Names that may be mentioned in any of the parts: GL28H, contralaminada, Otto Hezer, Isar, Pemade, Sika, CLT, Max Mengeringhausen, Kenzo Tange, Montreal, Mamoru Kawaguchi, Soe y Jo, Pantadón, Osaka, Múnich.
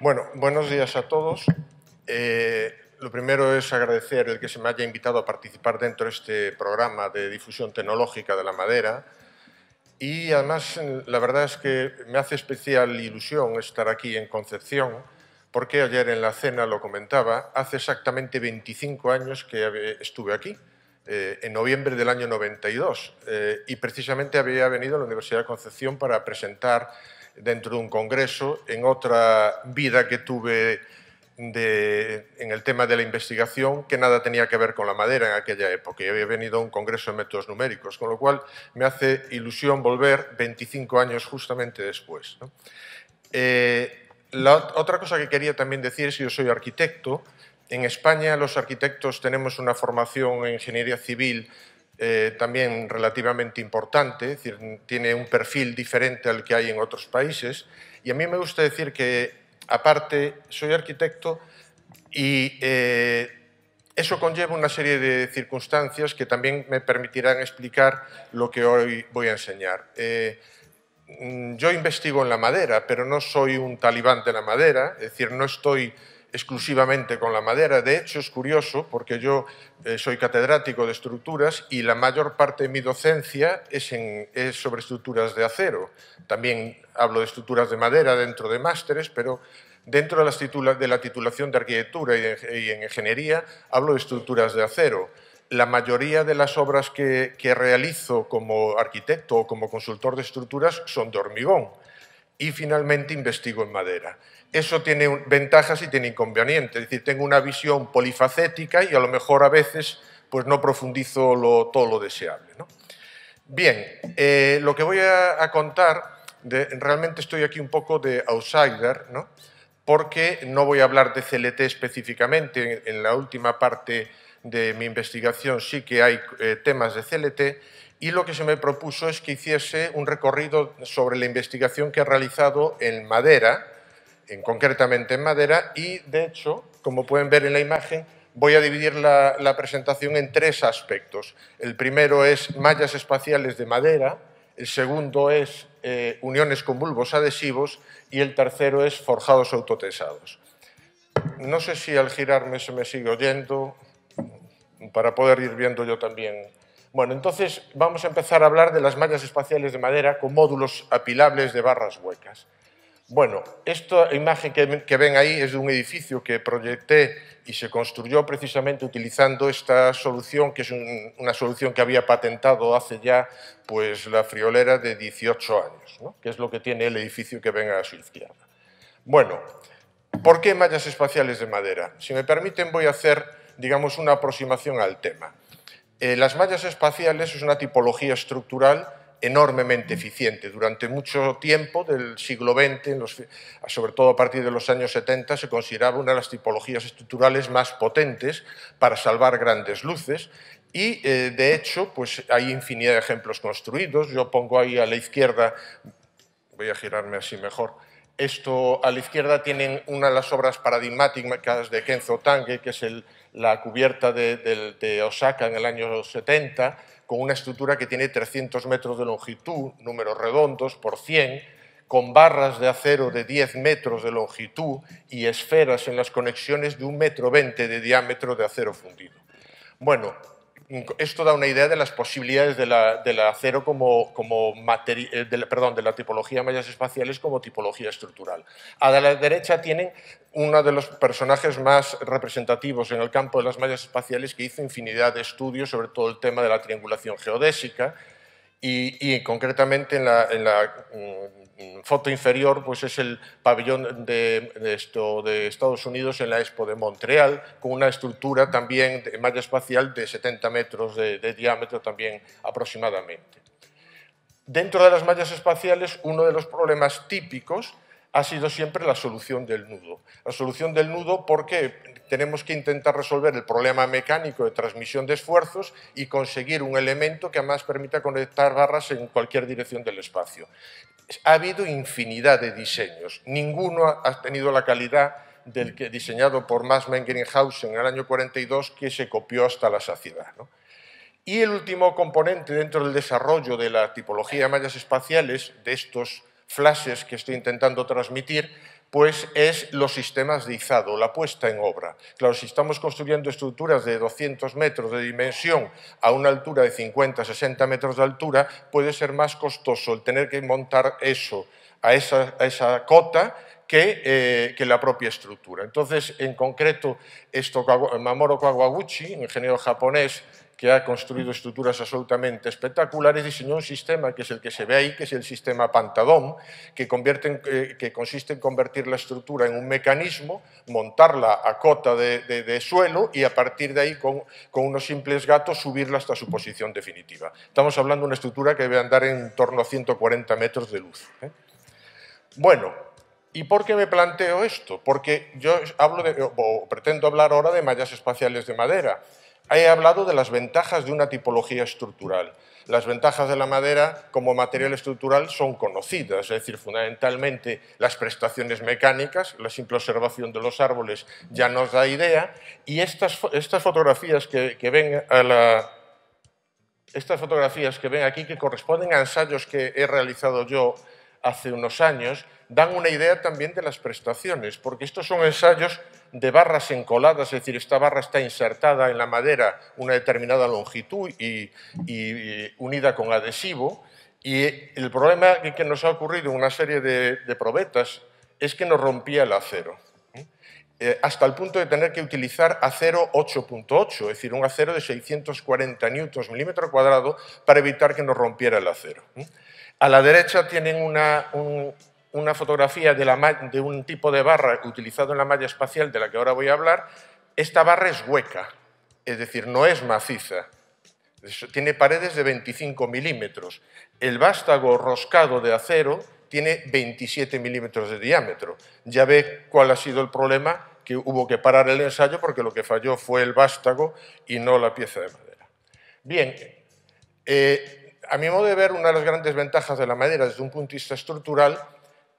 Bueno, buenos días a todos. Lo primero es agradecer el que se me haya invitado a participar dentro de este programa de difusión tecnológica de la madera. Y además, la verdad es que me hace especial ilusión estar aquí en Concepción, porque ayer en la cena lo comentaba, hace exactamente 25 años que estuve aquí, en noviembre del año 92, y precisamente había venido a la Universidad de Concepción para presentar dentro de un congreso, en otra vida que tuve en el tema de la investigación, que nada tenía que ver con la madera en aquella época, y había venido a un congreso de métodos numéricos, con lo cual me hace ilusión volver 25 años justamente después, ¿no? La otra cosa que quería también decir es que yo soy arquitecto. En España los arquitectos tenemos una formación en ingeniería civil también relativamente importante, es decir, tiene un perfil diferente al que hay en otros países. Y a mí me gusta decir que, aparte, soy arquitecto y eso conlleva una serie de circunstancias que también me permitirán explicar lo que hoy voy a enseñar. Yo investigo en la madera, pero no soy un talibán de la madera, es decir, no estoy exclusivamente con la madera. De hecho, es curioso porque yo soy catedrático de estructuras y la mayor parte de mi docencia es sobre estructuras de acero. También hablo de estructuras de madera dentro de másteres, pero dentro de la titulación de arquitectura y en ingeniería hablo de estructuras de acero. La mayoría de las obras que realizo como arquitecto o como consultor de estructuras son de hormigón. Y finalmente investigo en madera. Eso tiene ventajas y tiene inconvenientes, es decir, tengo una visión polifacética y a lo mejor a veces pues no profundizo todo lo deseable, ¿no? Bien, lo que voy a contar, realmente estoy aquí un poco de outsider, ¿no? Porque no voy a hablar de CLT específicamente. En la última parte de mi investigación sí que hay temas de CLT, y lo que se me propuso es que hiciese un recorrido sobre la investigación que he realizado en madera, concretamente en madera, y de hecho, como pueden ver en la imagen, voy a dividir la presentación en tres aspectos. El primero es mallas espaciales de madera, el segundo es uniones con bulbos adhesivos y el tercero es forjados autotesados. No sé si al girarme se me sigue oyendo, para poder ir viendo yo también. Bueno, entonces vamos a empezar a hablar de las mallas espaciales de madera con módulos apilables de barras huecas. Bueno, esta imagen que ven ahí es de un edificio que proyecté y se construyó precisamente utilizando esta solución, que es una solución que había patentado hace ya pues la friolera de 18 años, ¿no? Que es lo que tiene el edificio que ven a su izquierda. Bueno, ¿por qué mallas espaciales de madera? Si me permiten, voy a hacer, digamos, una aproximación al tema. Las mallas espaciales es una tipología estructural enormemente eficiente. Durante mucho tiempo del siglo XX, sobre todo a partir de los años 70, se consideraba una de las tipologías estructurales más potentes para salvar grandes luces y, de hecho, pues hay infinidad de ejemplos construidos. Yo pongo ahí a la izquierda, voy a girarme así mejor. Esto a la izquierda tienen una de las obras paradigmáticas de Kenzo Tange, que es la cubierta de Osaka en el año 70, con una estructura que tiene 300 metros de longitud, números redondos, por 100, con barras de acero de 10 metros de longitud y esferas en las conexiones de 1,20 m de diámetro de acero fundido. Bueno, esto da una idea de las posibilidades del acero de la tipología de mallas espaciales como tipología estructural. A la derecha tienen uno de los personajes más representativos en el campo de las mallas espaciales, que hizo infinidad de estudios sobre todo el tema de la triangulación geodésica, y concretamente en la foto inferior pues es el pabellón de Estados Unidos en la Expo de Montreal, con una estructura también de malla espacial de 70 metros de diámetro también aproximadamente. Dentro de las mallas espaciales, uno de los problemas típicos ha sido siempre la solución del nudo. La solución del nudo porque tenemos que intentar resolver el problema mecánico de transmisión de esfuerzos y conseguir un elemento que además permita conectar barras en cualquier dirección del espacio. Ha habido infinidad de diseños. Ninguno ha tenido la calidad del que diseñado por Max Mengeringhausen en el año 42, que se copió hasta la saciedad, ¿no? Y el último componente dentro del desarrollo de la tipología de mallas espaciales, de estos flashes que estoy intentando transmitir, pues es los sistemas de izado, la puesta en obra. Claro, si estamos construyendo estructuras de 200 metros de dimensión a una altura de 50, 60 metros de altura, puede ser más costoso el tener que montar eso a esa cota que la propia estructura. Entonces, en concreto, esto, Mamoru Kawaguchi, ingeniero japonés, que ha construido estructuras absolutamente espectaculares, diseñó un sistema que es el que se ve ahí, que es el sistema Pantadón, que consiste en convertir la estructura en un mecanismo, montarla a cota de suelo y a partir de ahí, con unos simples gatos, subirla hasta su posición definitiva. Estamos hablando de una estructura que debe andar en torno a 140 metros de luz. Bueno, ¿y por qué me planteo esto? Porque yo hablo o pretendo hablar ahora de mallas espaciales de madera. He hablado de las ventajas de una tipología estructural. Las ventajas de la madera como material estructural son conocidas, es decir, fundamentalmente las prestaciones mecánicas, la simple observación de los árboles ya nos da idea, y estas fotografías que ven estas fotografías que ven aquí, que corresponden a ensayos que he realizado yo hace unos años, dan una idea también de las prestaciones, porque estos son ensayos de barras encoladas, es decir, esta barra está insertada en la madera una determinada longitud y unida con adhesivo, y el problema que nos ha ocurrido en una serie de probetas es que nos rompía el acero, hasta el punto de tener que utilizar acero 8.8, es decir, un acero de 640 newtons milímetro cuadrado, para evitar que nos rompiera el acero. A la derecha tienen una fotografía de un tipo de barra utilizado en la malla espacial de la que ahora voy a hablar. Esta barra es hueca, es decir, no es maciza. Tiene paredes de 25 milímetros. El vástago roscado de acero tiene 27 milímetros de diámetro. Ya ve cuál ha sido el problema, que hubo que parar el ensayo porque lo que falló fue el vástago y no la pieza de madera. Bien, a mi modo de ver, una de las grandes ventajas de la madera desde un punto de vista estructural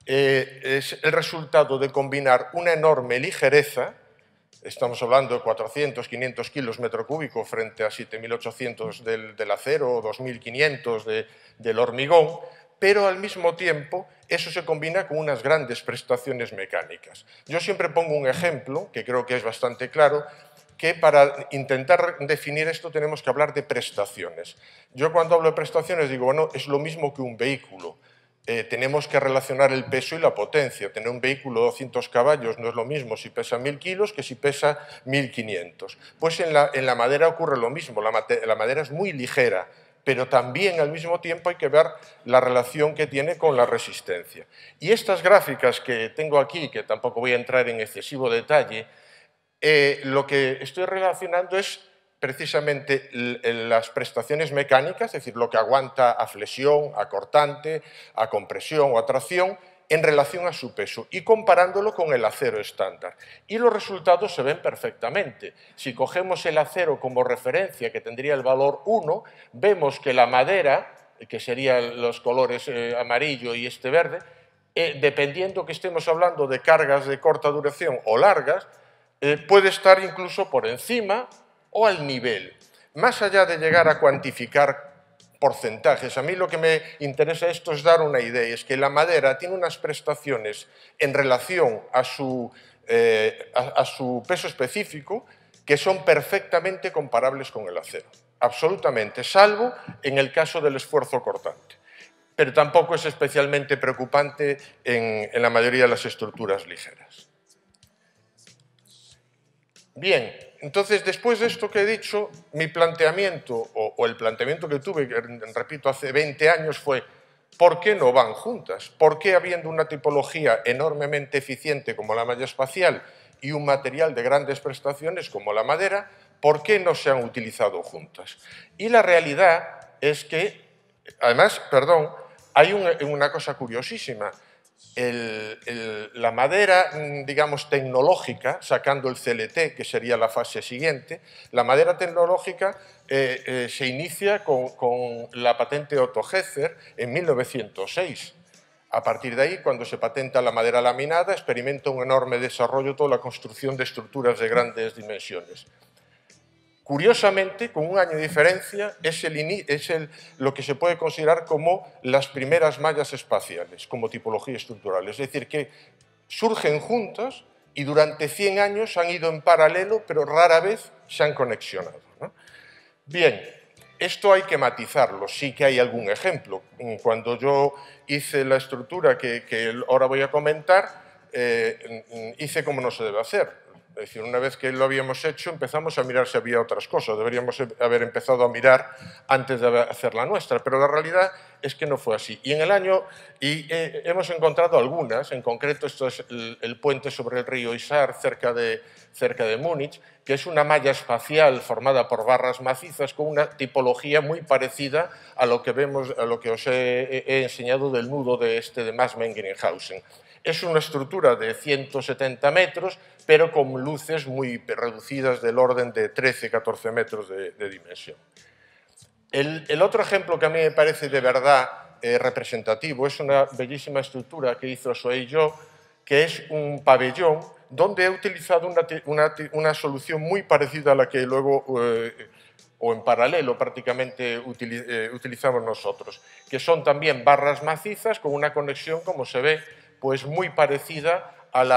es el resultado de combinar una enorme ligereza, estamos hablando de 400, 500 kilos metro cúbico frente a 7.800 del acero o 2.500 del hormigón, pero al mismo tiempo eso se combina con unas grandes prestaciones mecánicas. Yo siempre pongo un ejemplo, que creo que es bastante claro, que para intentar definir esto tenemos que hablar de prestaciones. Yo cuando hablo de prestaciones digo, bueno, es lo mismo que un vehículo. Tenemos que relacionar el peso y la potencia. Tener un vehículo de 200 caballos no es lo mismo si pesa 1.000 kilos que si pesa 1.500. Pues en la madera ocurre lo mismo, la madera es muy ligera, pero también al mismo tiempo hay que ver la relación que tiene con la resistencia. Y estas gráficas que tengo aquí, que tampoco voy a entrar en excesivo detalle, lo que estoy relacionando es precisamente las prestaciones mecánicas, es decir, lo que aguanta a flexión, a cortante, a compresión o a tracción, en relación a su peso y comparándolo con el acero estándar. Y los resultados se ven perfectamente. Si cogemos el acero como referencia, que tendría el valor 1, vemos que la madera, que serían los colores amarillo y este verde, dependiendo que estemos hablando de cargas de corta duración o largas, puede estar incluso por encima o al nivel. Más allá de llegar a cuantificar porcentajes, a mí lo que me interesa esto es dar una idea, es que la madera tiene unas prestaciones en relación a su peso específico que son perfectamente comparables con el acero, absolutamente, salvo en el caso del esfuerzo cortante. Pero tampoco es especialmente preocupante en la mayoría de las estructuras ligeras. Bien, entonces, después de esto que he dicho, mi planteamiento, o el planteamiento que tuve, repito, hace 20 años fue, ¿por qué no van juntas? ¿Por qué, habiendo una tipología enormemente eficiente como la malla espacial y un material de grandes prestaciones como la madera, ¿por qué no se han utilizado juntas? Y la realidad es que, además, perdón, hay una cosa curiosísima. La madera, digamos, tecnológica, sacando el CLT, que sería la fase siguiente, la madera tecnológica se inicia con la patente Otto Hezer en 1906. A partir de ahí, cuando se patenta la madera laminada, experimenta un enorme desarrollo toda la construcción de estructuras de grandes dimensiones. Curiosamente, con un año de diferencia, lo que se puede considerar como las primeras mallas espaciales, como tipología estructural. Es decir, que surgen juntos y durante 100 años han ido en paralelo, pero rara vez se han conexionado, ¿no? Bien, esto hay que matizarlo, sí que hay algún ejemplo. Cuando yo hice la estructura que ahora voy a comentar, hice como no se debe hacer. Es decir, una vez que lo habíamos hecho, empezamos a mirar si había otras cosas. Deberíamos haber empezado a mirar antes de hacer la nuestra, pero la realidad es que no fue así. Y en el año hemos encontrado algunas, en concreto esto es el puente sobre el río Isar, cerca de Múnich, que es una malla espacial formada por barras macizas con una tipología muy parecida a lo que vemos, a lo que os he enseñado del nudo de Max Mengeringhausen. Es una estructura de 170 metros, pero con luces muy reducidas del orden de 13-14 metros de dimensión. El otro ejemplo que a mí me parece de verdad representativo es una bellísima estructura que hizo Soe y Jo, que es un pabellón donde he utilizado una solución muy parecida a la que luego, o en paralelo prácticamente, utilizamos nosotros, que son también barras macizas con una conexión, como se ve, pues muy parecida al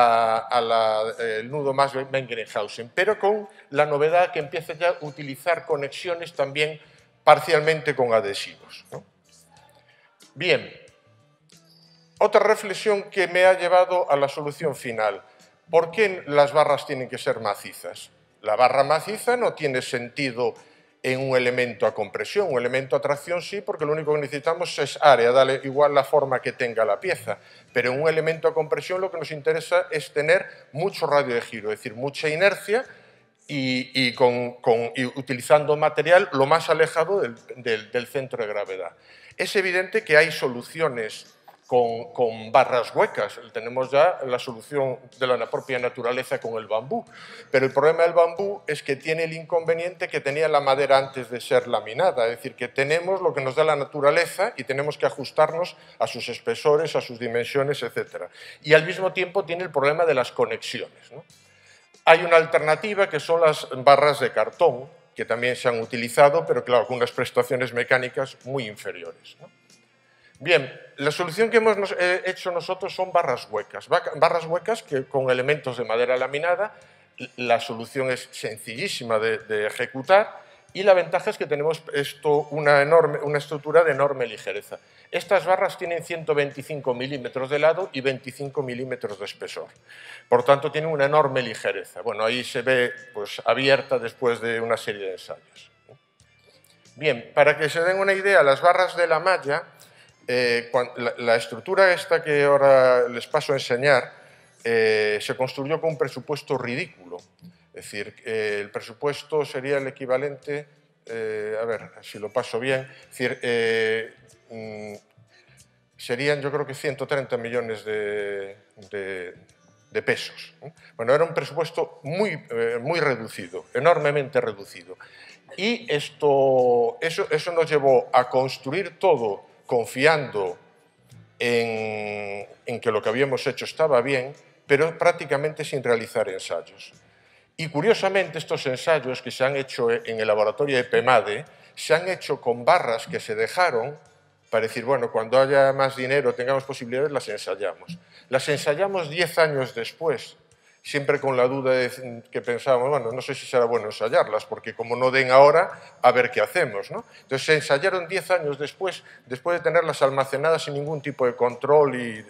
nudo Max Mengeringhausen, pero con la novedad que empieza ya a utilizar conexiones también parcialmente con adhesivos, ¿no? Bien, otra reflexión que me ha llevado a la solución final. ¿Por qué las barras tienen que ser macizas? La barra maciza no tiene sentido en un elemento a compresión, un elemento a tracción sí, porque lo único que necesitamos es área, dale igual la forma que tenga la pieza, pero en un elemento a compresión lo que nos interesa es tener mucho radio de giro, es decir, mucha inercia y utilizando material lo más alejado del centro de gravedad. Es evidente que hay soluciones con barras huecas, tenemos ya la solución de la propia naturaleza con el bambú, pero el problema del bambú es que tiene el inconveniente que tenía la madera antes de ser laminada, es decir, que tenemos lo que nos da la naturaleza y tenemos que ajustarnos a sus espesores, a sus dimensiones, etc. Y al mismo tiempo tiene el problema de las conexiones, ¿no? Hay una alternativa que son las barras de cartón, que también se han utilizado, pero claro, con unas prestaciones mecánicas muy inferiores, ¿no? Bien, la solución que hemos hecho nosotros son barras huecas que con elementos de madera laminada. La solución es sencillísima de ejecutar y la ventaja es que tenemos una estructura de enorme ligereza. Estas barras tienen 125 milímetros de lado y 25 milímetros de espesor, por tanto tienen una enorme ligereza. Bueno, ahí se ve pues, abierta después de una serie de ensayos. Bien, para que se den una idea, las barras de la malla, la estructura esta que ahora les paso a enseñar se construyó con un presupuesto ridículo, es decir, el presupuesto sería el equivalente, a ver si lo paso bien, es decir, serían yo creo que 130 millones de pesos. Bueno, era un presupuesto muy reducido, enormemente reducido, y eso nos llevó a construir todo confiando en que lo que habíamos hecho estaba bien, pero prácticamente sin realizar ensayos. Y curiosamente estos ensayos que se han hecho en el laboratorio de Pemade se han hecho con barras que se dejaron para decir, bueno, cuando haya más dinero, tengamos posibilidades, las ensayamos. Las ensayamos 10 años después, siempre con la duda de que pensábamos, bueno, no sé si será bueno ensayarlas, porque como no den ahora, a ver qué hacemos, ¿no? Entonces se ensayaron 10 años después de tenerlas almacenadas sin ningún tipo de control y,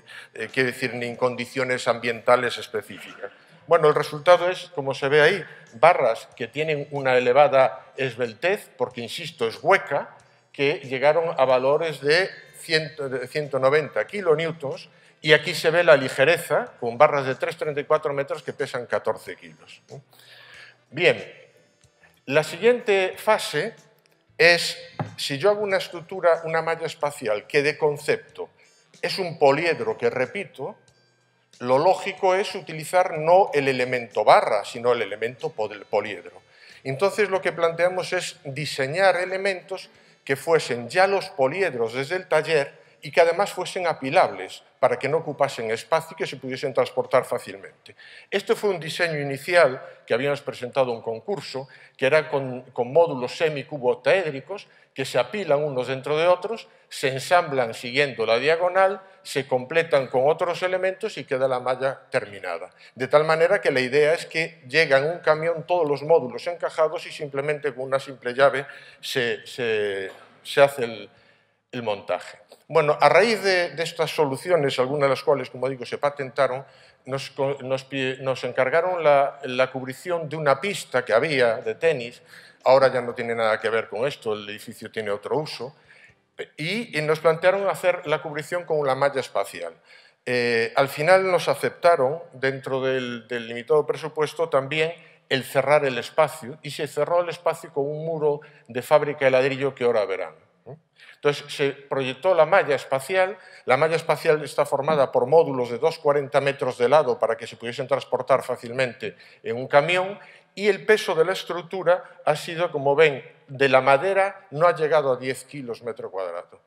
quiero decir, ni en condiciones ambientales específicas. Bueno, el resultado es, como se ve ahí, barras que tienen una elevada esbeltez, porque, insisto, es hueca, que llegaron a valores de 190 kilonewtons. Y aquí se ve la ligereza con barras de 3,34 metros que pesan 14 kilos. Bien, la siguiente fase es, si yo hago una estructura, una malla espacial que de concepto es un poliedro que repito, lo lógico es utilizar no el elemento barra, sino el elemento poliedro. Entonces lo que planteamos es diseñar elementos que fuesen ya los poliedros desde el taller y que además fuesen apilables para que no ocupasen espacio y que se pudiesen transportar fácilmente. Este fue un diseño inicial que habíamos presentado en un concurso, que era con módulos semicubotaédricos que se apilan unos dentro de otros, se ensamblan siguiendo la diagonal, se completan con otros elementos y queda la malla terminada. De tal manera que la idea es que llega en un camión todos los módulos encajados y simplemente con una simple llave se hace el montaje. Bueno, a raíz de estas soluciones, algunas de las cuales, como digo, se patentaron, nos encargaron la cubrición de una pista que había de tenis. Ahora ya no tiene nada que ver con esto, el edificio tiene otro uso. Y nos plantearon hacer la cubrición con una malla espacial. Al final nos aceptaron, dentro del limitado presupuesto, también el cerrar el espacio, y se cerró el espacio con un muro de fábrica de ladrillo que ahora verán. Entonces se proyectó la malla espacial está formada por módulos de 2,40 metros de lado para que se pudiesen transportar fácilmente en un camión, y el peso de la estructura ha sido, como ven, de la madera no ha llegado a 10 kilos metro cuadrado.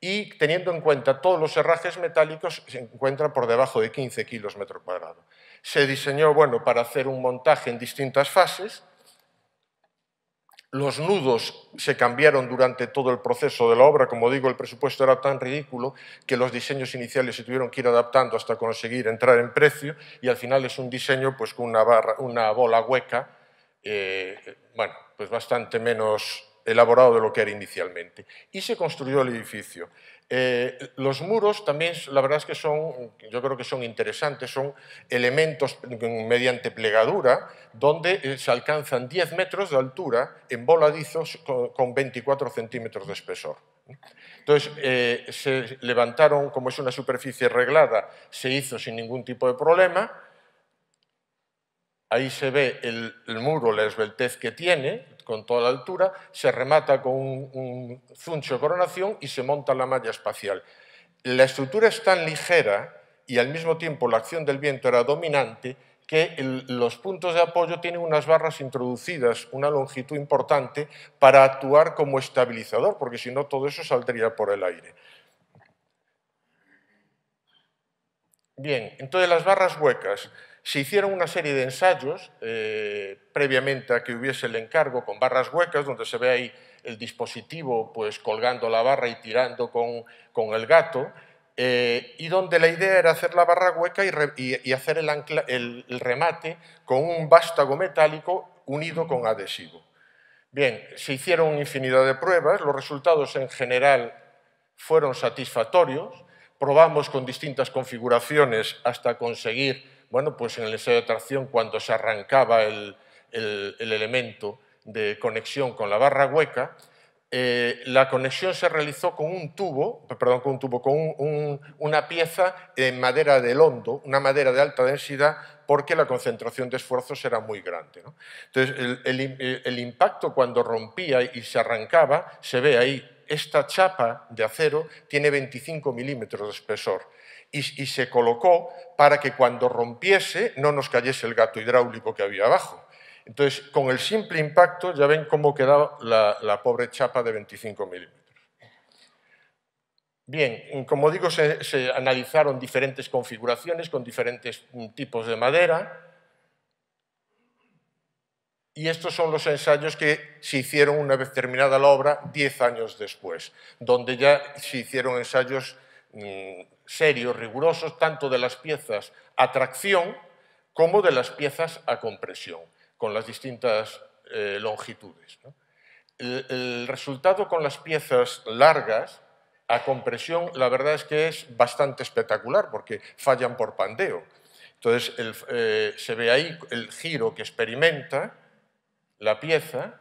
Y teniendo en cuenta todos los herrajes metálicos, se encuentran por debajo de 15 kilos metro cuadrado. Se diseñó, bueno, para hacer un montaje en distintas fases. Los nudos se cambiaron durante todo el proceso de la obra. Como digo, el presupuesto era tan ridículo que los diseños iniciales se tuvieron que ir adaptando hasta conseguir entrar en precio, y al final es un diseño pues, con una bola hueca, bueno, pues bastante menos elaborado de lo que era inicialmente. Y se construyó el edificio. Los muros también, la verdad es que son, yo creo que son interesantes, son elementos mediante plegadura donde se alcanzan 10 metros de altura en voladizos con 24 centímetros de espesor. Entonces, se levantaron, como es una superficie reglada, se hizo sin ningún tipo de problema. Ahí se ve el muro, la esbeltez que tiene, con toda la altura, se remata con un zuncho de coronación y se monta la malla espacial. La estructura es tan ligera y al mismo tiempo la acción del viento era dominante que los puntos de apoyo tienen unas barras introducidas, una longitud importante para actuar como estabilizador, porque si no todo eso saldría por el aire. Bien, entonces las barras huecas. Se hicieron una serie de ensayos previamente a que hubiese el encargo con barras huecas, donde se ve ahí el dispositivo pues, colgando la barra y tirando con el gato, y donde la idea era hacer la barra hueca y hacer el remate con un vástago metálico unido con adhesivo. Bien, se hicieron infinidad de pruebas, los resultados en general fueron satisfactorios, probamos con distintas configuraciones hasta conseguir. Bueno, pues en el ensayo de tracción, cuando se arrancaba el elemento de conexión con la barra hueca, la conexión se realizó con un tubo, una pieza en madera del hondo, una madera de alta densidad, porque la concentración de esfuerzos era muy grande, ¿no? Entonces, el impacto cuando rompía y se arrancaba, se ve ahí, esta chapa de acero tiene 25 milímetros de espesor. Y se colocó para que cuando rompiese no nos cayese el gato hidráulico que había abajo. Entonces, con el simple impacto, ya ven cómo quedaba la pobre chapa de 25 milímetros. Bien, como digo, se analizaron diferentes configuraciones con diferentes tipos de madera. Y estos son los ensayos que se hicieron una vez terminada la obra 10 años después, donde ya se hicieron ensayos serios, rigurosos, tanto de las piezas a tracción como de las piezas a compresión, con las distintas longitudes, ¿no? El resultado con las piezas largas a compresión, la verdad es que es bastante espectacular porque fallan por pandeo. Entonces se ve ahí el giro que experimenta la pieza,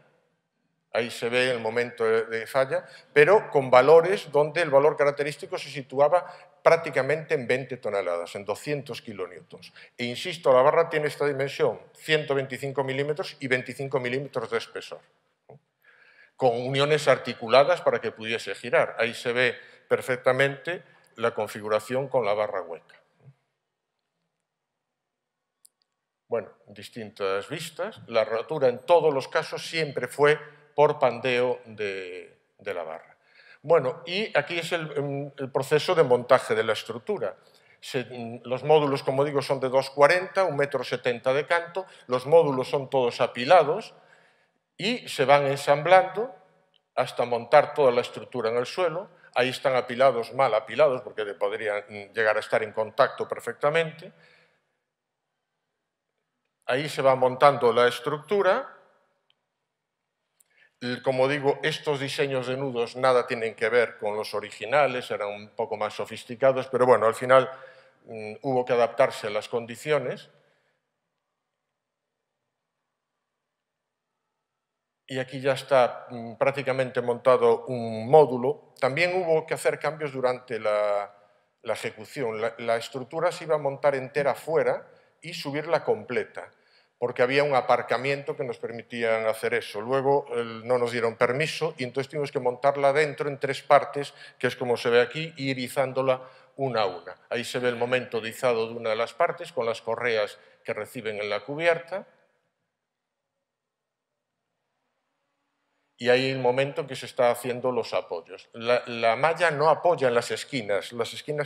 ahí se ve el momento de falla, pero con valores donde el valor característico se situaba prácticamente en 20 toneladas, en 200 kilonewtons. E insisto, la barra tiene esta dimensión, 125 milímetros y 25 milímetros de espesor, ¿no? Con uniones articuladas para que pudiese girar. Ahí se ve perfectamente la configuración con la barra hueca. Bueno, distintas vistas. La rotura en todos los casos siempre fue por pandeo de la barra. Bueno, y aquí es el proceso de montaje de la estructura. Los módulos, como digo, son de 2,40, 1,70 m de canto, los módulos son todos apilados y se van ensamblando hasta montar toda la estructura en el suelo. Ahí están apilados, mal apilados, porque podrían llegar a estar en contacto perfectamente. Ahí se va montando la estructura. Como digo, estos diseños de nudos nada tienen que ver con los originales, eran un poco más sofisticados, pero bueno, al final hubo que adaptarse a las condiciones. Y aquí ya está prácticamente montado un módulo. También hubo que hacer cambios durante la ejecución. La estructura se iba a montar entera fuera y subirla completa, porque había un aparcamiento que nos permitían hacer eso. Luego no nos dieron permiso y entonces tuvimos que montarla dentro en 3 partes, que es como se ve aquí, y ir izándola una a una. Ahí se ve el momento de izado de una de las partes con las correas que reciben en la cubierta. Y ahí el momento en que se están haciendo los apoyos. La malla no apoya en las esquinas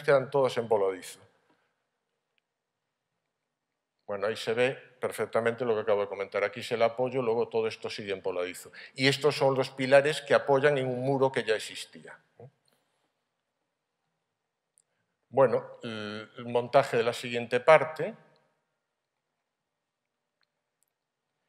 quedan todas en voladizo. Bueno, ahí se ve perfectamente lo que acabo de comentar. Aquí es el apoyo, luego todo esto sigue en voladizo. Y estos son los pilares que apoyan en un muro que ya existía. Bueno, el montaje de la siguiente parte.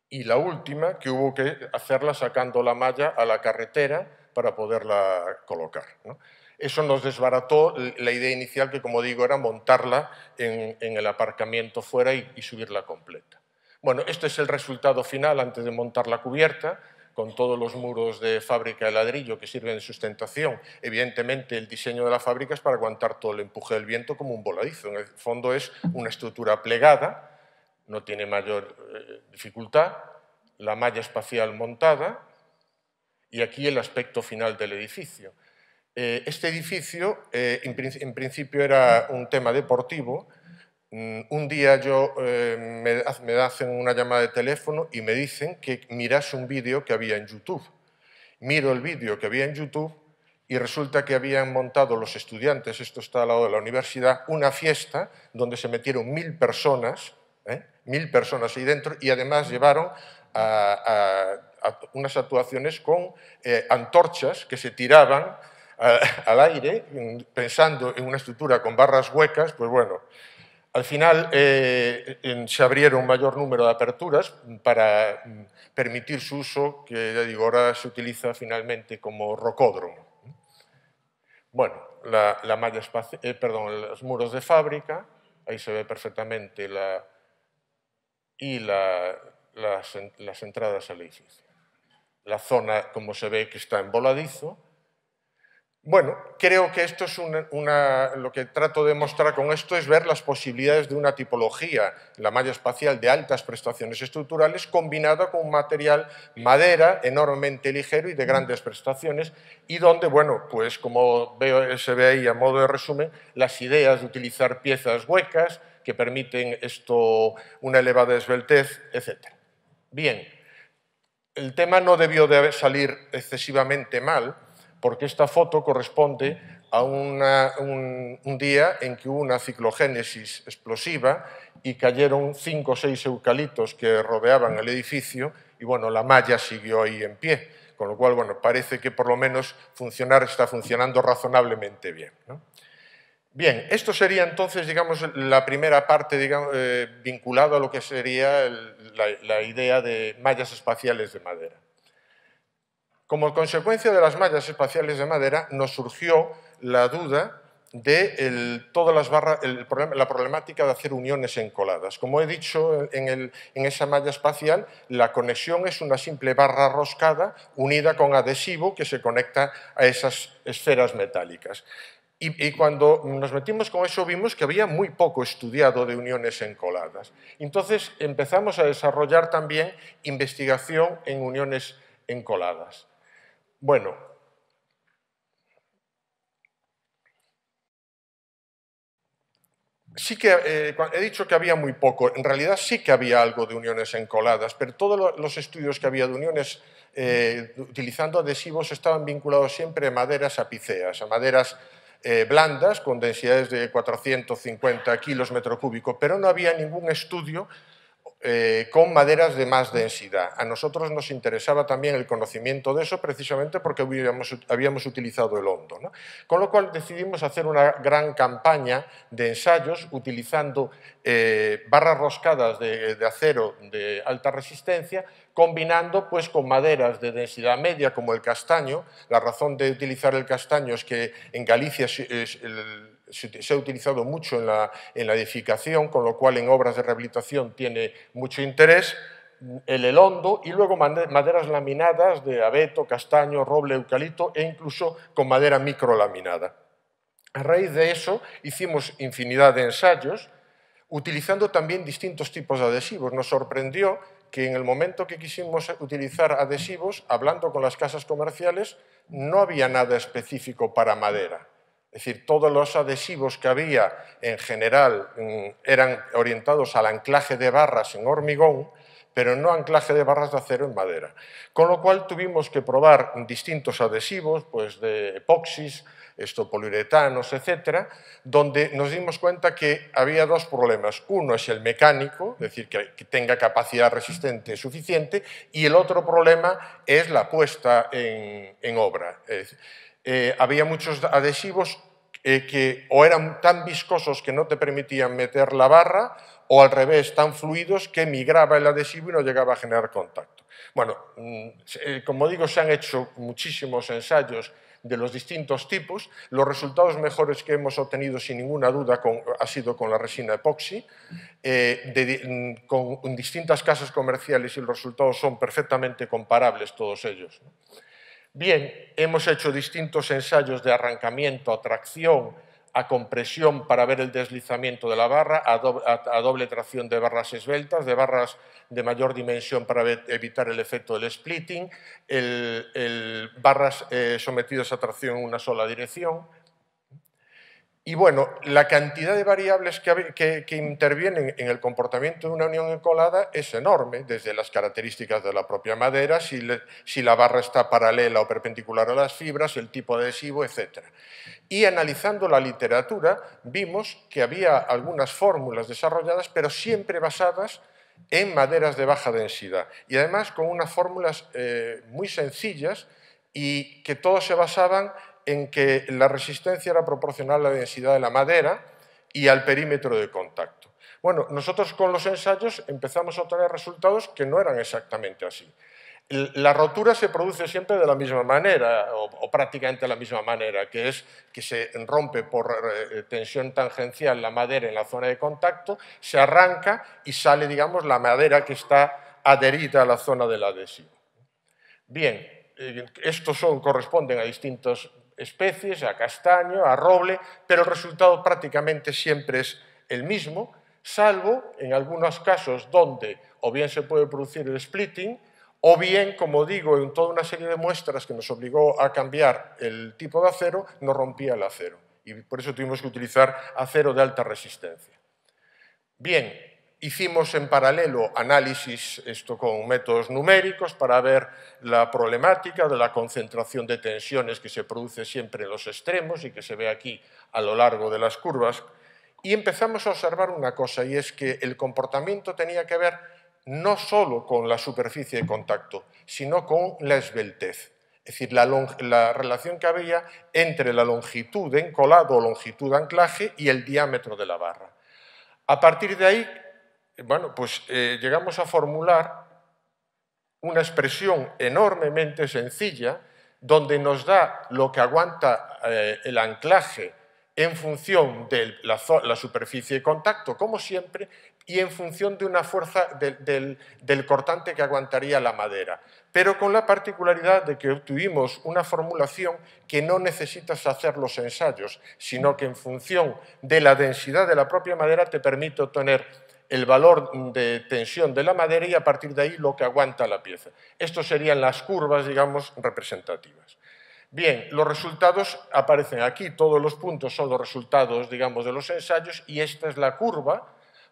Y la última, que hubo que hacerla sacando la malla a la carretera para poderla colocar, ¿no? Eso nos desbarató la idea inicial que, como digo, era montarla en el aparcamiento fuera y subirla completa. Bueno, este es el resultado final antes de montar la cubierta, con todos los muros de fábrica de ladrillo que sirven de sustentación. Evidentemente, el diseño de la fábrica es para aguantar todo el empuje del viento como un voladizo. En el fondo es una estructura plegada, no tiene mayor dificultad, la malla espacial montada y aquí el aspecto final del edificio. Este edificio, en principio, era un tema deportivo. Un día yo me hacen una llamada de teléfono y me dicen que mirase un vídeo que había en YouTube. Miro el vídeo que había en YouTube y resulta que habían montado los estudiantes, esto está al lado de la universidad, una fiesta donde se metieron 1.000 personas, 1.000 personas ahí dentro, y además llevaron a unas actuaciones con antorchas que se tiraban al aire, pensando en una estructura con barras huecas. Pues bueno, al final se abrieron un mayor número de aperturas para permitir su uso, que ya digo, ahora se utiliza finalmente como rocódromo. Bueno, los muros de fábrica, ahí se ve perfectamente las entradas al edificio. La zona, como se ve, que está en voladizo. Bueno, creo que esto es lo que trato de mostrar con esto es ver las posibilidades de una tipología, la malla espacial de altas prestaciones estructurales combinada con un material madera enormemente ligero y de grandes prestaciones, y donde, bueno, pues como se ve ahí a modo de resumen, las ideas de utilizar piezas huecas que permiten esto, una elevada esbeltez, etc. Bien, el tema no debió de salir excesivamente mal, porque esta foto corresponde a un día en que hubo una ciclogénesis explosiva y cayeron 5 o 6 eucaliptos que rodeaban el edificio y, bueno, la malla siguió ahí en pie, con lo cual, bueno, parece que por lo menos está funcionando razonablemente bien, ¿no? Bien, esto sería entonces, digamos, la primera parte, digamos, vinculada a lo que sería la idea de mallas espaciales de madera. Como consecuencia de las mallas espaciales de madera nos surgió la duda de la problemática de hacer uniones encoladas. Como he dicho, en esa malla espacial la conexión es una simple barra roscada unida con adhesivo que se conecta a esas esferas metálicas. Y cuando nos metimos con eso vimos que había muy poco estudiado de uniones encoladas. Entonces empezamos a desarrollar también investigación en uniones encoladas. Bueno, Sí que he dicho que había muy poco, en realidad sí que había algo de uniones encoladas, pero todos los estudios que había de uniones utilizando adhesivos estaban vinculados siempre a maderas apiceas, a maderas blandas con densidades de 450 kilos metro cúbico, pero no había ningún estudio con maderas de más densidad. A nosotros nos interesaba también el conocimiento de eso precisamente porque habíamos utilizado el hondo, ¿no? Con lo cual decidimos hacer una gran campaña de ensayos utilizando barras roscadas de acero de alta resistencia, combinando pues con maderas de densidad media como el castaño. La razón de utilizar el castaño es que en Galicia se ha utilizado mucho en la edificación, con lo cual en obras de rehabilitación tiene mucho interés, el elondo y luego maderas laminadas de abeto, castaño, roble, eucalipto e incluso con madera microlaminada. A raíz de eso hicimos infinidad de ensayos utilizando también distintos tipos de adhesivos. Nos sorprendió que en el momento que quisimos utilizar adhesivos, hablando con las casas comerciales, no había nada específico para madera. Es decir, todos los adhesivos que había en general eran orientados al anclaje de barras en hormigón, pero no anclaje de barras de acero en madera. Con lo cual tuvimos que probar distintos adhesivos, pues de epoxis, poliuretanos, etcétera, donde nos dimos cuenta que había dos problemas. Uno es el mecánico, es decir, que tenga capacidad resistente suficiente, y el otro problema es la puesta en obra. Había muchos adhesivos que o eran tan viscosos que no te permitían meter la barra, o al revés, tan fluidos que migraba el adhesivo y no llegaba a generar contacto. Bueno, como digo, se han hecho muchísimos ensayos de los distintos tipos. Los resultados mejores que hemos obtenido, sin ninguna duda, ha sido con la resina epoxi, con distintas casas comerciales, y los resultados son perfectamente comparables todos ellos, ¿no? Bien, hemos hecho distintos ensayos de arrancamiento a tracción, a compresión para ver el deslizamiento de la barra, a doble tracción de barras esbeltas, de barras de mayor dimensión para evitar el efecto del splitting, barras sometidas a tracción en una sola dirección. Y bueno, la cantidad de variables que intervienen en el comportamiento de una unión encolada es enorme, desde las características de la propia madera, si la barra está paralela o perpendicular a las fibras, el tipo de adhesivo, etc. Y analizando la literatura vimos que había algunas fórmulas desarrolladas, pero siempre basadas en maderas de baja densidad y además con unas fórmulas muy sencillas y que todos se basaban en que la resistencia era proporcional a la densidad de la madera y al perímetro de contacto. Bueno, nosotros con los ensayos empezamos a obtener resultados que no eran exactamente así. La rotura se produce siempre de la misma manera, o prácticamente de la misma manera, que es que se rompe por tensión tangencial la madera en la zona de contacto, se arranca y sale, digamos, la madera que está adherida a la zona del adhesivo. Bien, estos corresponden a distintos especies, a castaño, a roble, pero el resultado prácticamente siempre es el mismo, salvo en algunos casos donde o bien se puede producir el splitting, o bien, como digo, en toda una serie de muestras que nos obligó a cambiar el tipo de acero, no rompía el acero, y por eso tuvimos que utilizar acero de alta resistencia. Bien, hicimos en paralelo análisis con métodos numéricos para ver la problemática de la concentración de tensiones que se produce siempre en los extremos y que se ve aquí a lo largo de las curvas. Y empezamos a observar una cosa, y es que el comportamiento tenía que ver no solo con la superficie de contacto, sino con la esbeltez. Es decir, la relación que había entre la longitud de encolado o longitud de anclaje y el diámetro de la barra. A partir de ahí, bueno, pues llegamos a formular una expresión enormemente sencilla donde nos da lo que aguanta el anclaje en función de la superficie de contacto, como siempre, y en función de una fuerza del cortante que aguantaría la madera, pero con la particularidad de que obtuvimos una formulación que no necesitas hacer los ensayos, sino que en función de la densidad de la propia madera te permite obtener el valor de tensión de la madera y a partir de ahí lo que aguanta la pieza. Estas serían las curvas, digamos, representativas. Bien, los resultados aparecen aquí, todos los puntos son los resultados, digamos, de los ensayos, y esta es la curva,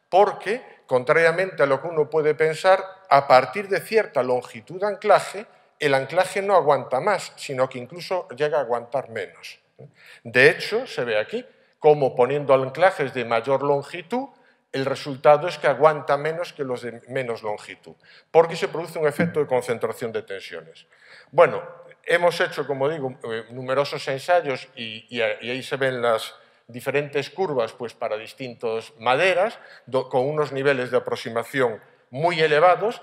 porque, contrariamente a lo que uno puede pensar, a partir de cierta longitud de anclaje, el anclaje no aguanta más, sino que incluso llega a aguantar menos. De hecho, se ve aquí, como poniendo anclajes de mayor longitud, el resultado es que aguanta menos que los de menos longitud, porque se produce un efecto de concentración de tensiones. Bueno, hemos hecho, como digo, numerosos ensayos y ahí se ven las diferentes curvas, pues, para distintas maderas, con unos niveles de aproximación muy elevados.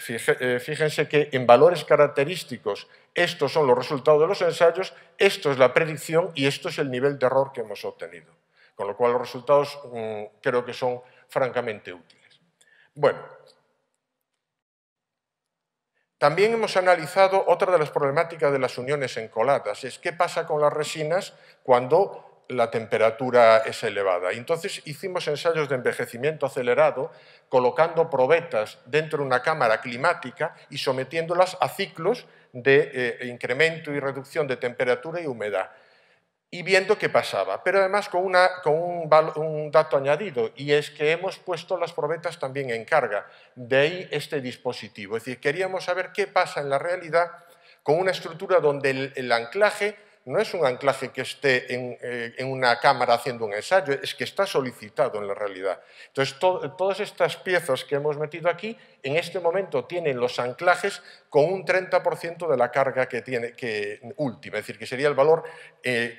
Fíjense que en valores característicos estos son los resultados de los ensayos, esto es la predicción y esto es el nivel de error que hemos obtenido. Con lo cual los resultados creo que son francamente útiles. Bueno, también hemos analizado otra de las problemáticas de las uniones encoladas, es qué pasa con las resinas cuando la temperatura es elevada. Entonces hicimos ensayos de envejecimiento acelerado colocando probetas dentro de una cámara climática y sometiéndolas a ciclos de incremento y reducción de temperatura y humedad y viendo qué pasaba, pero además con un dato añadido, y es que hemos puesto las probetas también en carga, de ahí este dispositivo. Es decir, queríamos saber qué pasa en la realidad con una estructura donde el anclaje no es un anclaje que esté en una cámara haciendo un ensayo, es que está solicitado en la realidad. Entonces, todas estas piezas que hemos metido aquí, en este momento tienen los anclajes con un 30% de la carga que tiene, última, es decir, que sería el valor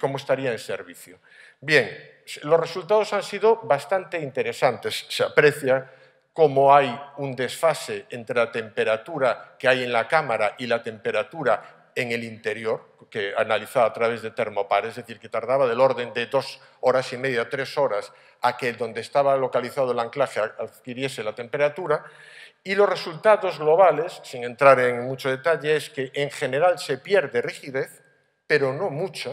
como estaría en servicio. Bien, los resultados han sido bastante interesantes, se aprecia cómo hay un desfase entre la temperatura que hay en la cámara y la temperatura en el interior, que analizaba a través de termopares, es decir, que tardaba del orden de 2 horas y media, 3 horas, a que donde estaba localizado el anclaje adquiriese la temperatura, y los resultados globales, sin entrar en mucho detalle, es que en general se pierde rigidez, pero no mucha,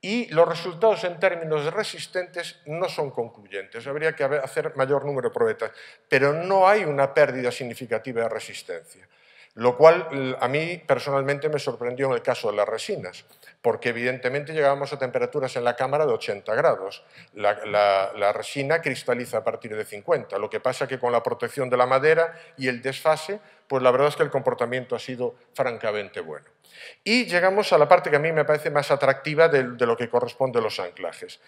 y los resultados en términos de resistentes no son concluyentes, habría que hacer mayor número de probetas, pero no hay una pérdida significativa de resistencia. Lo cual a mí personalmente me sorprendió en el caso de las resinas, porque evidentemente llegábamos a temperaturas en la cámara de 80 grados. La resina cristaliza a partir de 50, lo que pasa que con la protección de la madera y el desfase, pues la verdad es que el comportamiento ha sido francamente bueno. Y llegamos a la parte que a mí me parece más atractiva de lo que corresponde a los anclajes.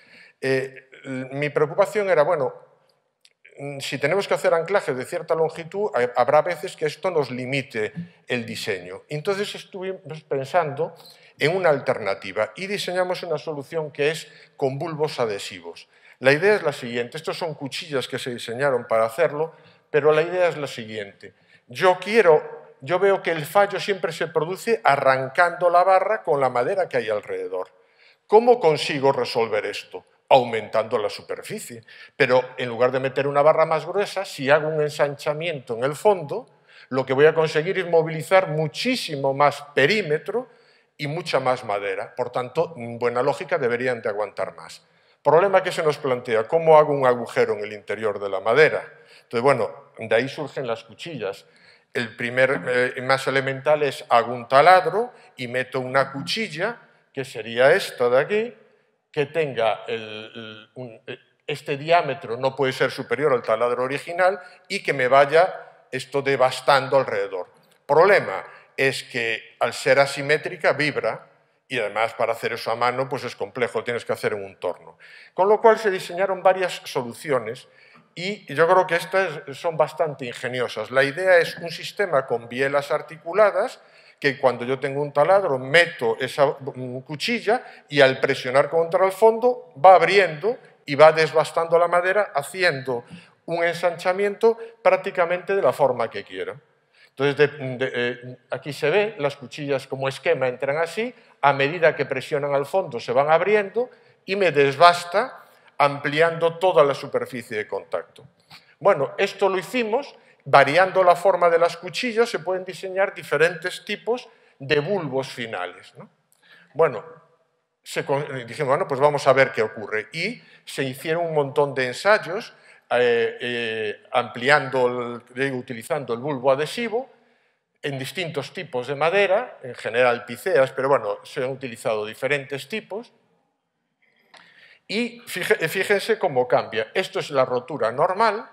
Mi preocupación era, bueno, si tenemos que hacer anclajes de cierta longitud, habrá veces que esto nos limite el diseño. Entonces estuvimos pensando en una alternativa y diseñamos una solución que es con bulbos adhesivos. La idea es la siguiente, estos son cuchillas que se diseñaron para hacerlo, pero la idea es la siguiente. Yo veo que el fallo siempre se produce arrancando la barra con la madera que hay alrededor. ¿Cómo consigo resolver esto? Aumentando la superficie, pero en lugar de meter una barra más gruesa, si hago un ensanchamiento en el fondo, lo que voy a conseguir es movilizar muchísimo más perímetro y mucha más madera. Por tanto, en buena lógica, deberían de aguantar más. Problema que se nos plantea, ¿cómo hago un agujero en el interior de la madera? Entonces, bueno, de ahí surgen las cuchillas. El primer, más elemental es hago un taladro y meto una cuchilla, que sería esta de aquí, que tenga este diámetro, no puede ser superior al taladro original, y que me vaya esto devastando alrededor. Problema es que al ser asimétrica vibra, y además para hacer eso a mano pues es complejo, tienes que hacer en un torno. Con lo cual se diseñaron varias soluciones y yo creo que estas son bastante ingeniosas. La idea es un sistema con bielas articuladas, que cuando yo tengo un taladro meto esa cuchilla y al presionar contra el fondo va abriendo y va desbastando la madera haciendo un ensanchamiento prácticamente de la forma que quiera. Entonces aquí se ve, las cuchillas como esquema entran así, a medida que presionan al fondo se van abriendo y me desbasta ampliando toda la superficie de contacto. Bueno, esto lo hicimos. Variando la forma de las cuchillas se pueden diseñar diferentes tipos de bulbos finales, ¿no? Bueno, dijimos, bueno, pues vamos a ver qué ocurre. Y se hicieron un montón de ensayos utilizando el bulbo adhesivo. en distintos tipos de madera, en general piceas, pero bueno, se han utilizado diferentes tipos. Y fíjense cómo cambia. Esto es la rotura normal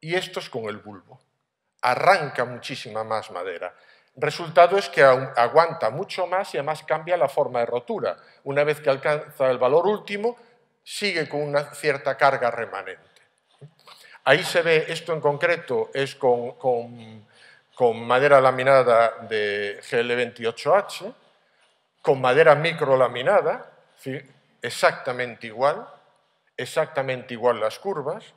y esto es con el bulbo. Arranca muchísima más madera. Resultado es que aguanta mucho más y además cambia la forma de rotura. Una vez que alcanza el valor último, sigue con una cierta carga remanente. Ahí se ve, esto en concreto es con madera laminada de GL28H, con madera microlaminada, exactamente igual las curvas,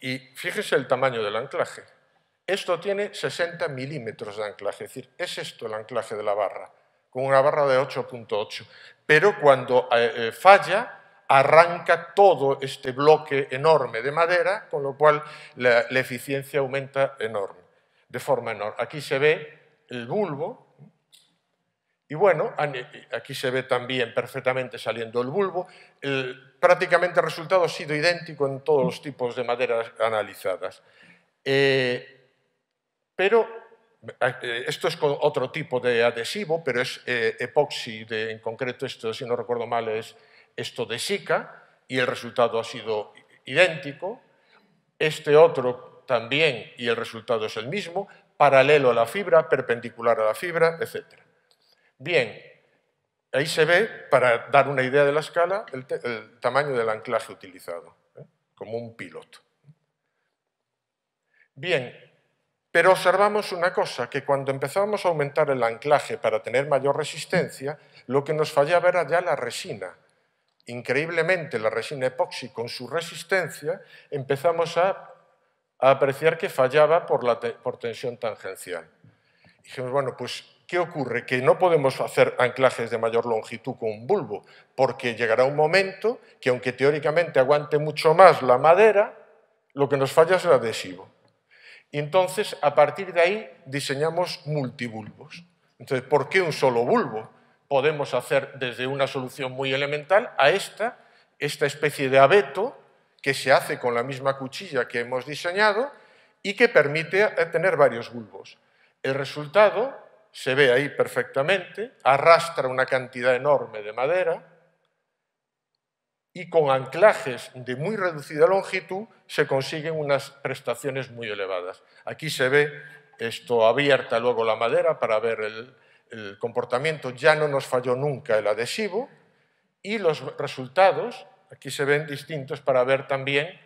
y fíjese el tamaño del anclaje. Esto tiene 60 milímetros de anclaje, es decir, es esto el anclaje de la barra, con una barra de 8.8, pero cuando falla, arranca todo este bloque enorme de madera, con lo cual la eficiencia aumenta de forma enorme. Aquí se ve el bulbo, y bueno, aquí se ve también perfectamente saliendo el bulbo. Prácticamente el resultado ha sido idéntico en todos los tipos de maderas analizadas. Esto es con otro tipo de adhesivo, pero es epoxi, en concreto esto, si no recuerdo mal, es esto de Sika, y el resultado ha sido idéntico. Este otro también, y el resultado es el mismo, paralelo a la fibra, perpendicular a la fibra, etc. Bien, ahí se ve, para dar una idea de la escala, el tamaño del anclaje utilizado, como un piloto. Bien, pero observamos una cosa, que cuando empezamos a aumentar el anclaje para tener mayor resistencia, lo que nos fallaba era ya la resina. Increíblemente, la resina epoxi, con su resistencia, empezamos a apreciar que fallaba por tensión tangencial. Dijimos, bueno, pues, ¿qué ocurre? Que no podemos hacer anclajes de mayor longitud con un bulbo, porque llegará un momento que, aunque teóricamente aguante mucho más la madera, lo que nos falla es el adhesivo. Y entonces, a partir de ahí, diseñamos multibulbos. Entonces, ¿por qué un solo bulbo? Podemos hacer desde una solución muy elemental a esta especie de abeto que se hace con la misma cuchilla que hemos diseñado y que permite tener varios bulbos. El resultado se ve ahí perfectamente, arrastra una cantidad enorme de madera y con anclajes de muy reducida longitud se consiguen unas prestaciones muy elevadas. Aquí se ve esto abierta luego la madera para ver el comportamiento, ya no nos falló nunca el adhesivo y los resultados, aquí se ven distintos para ver también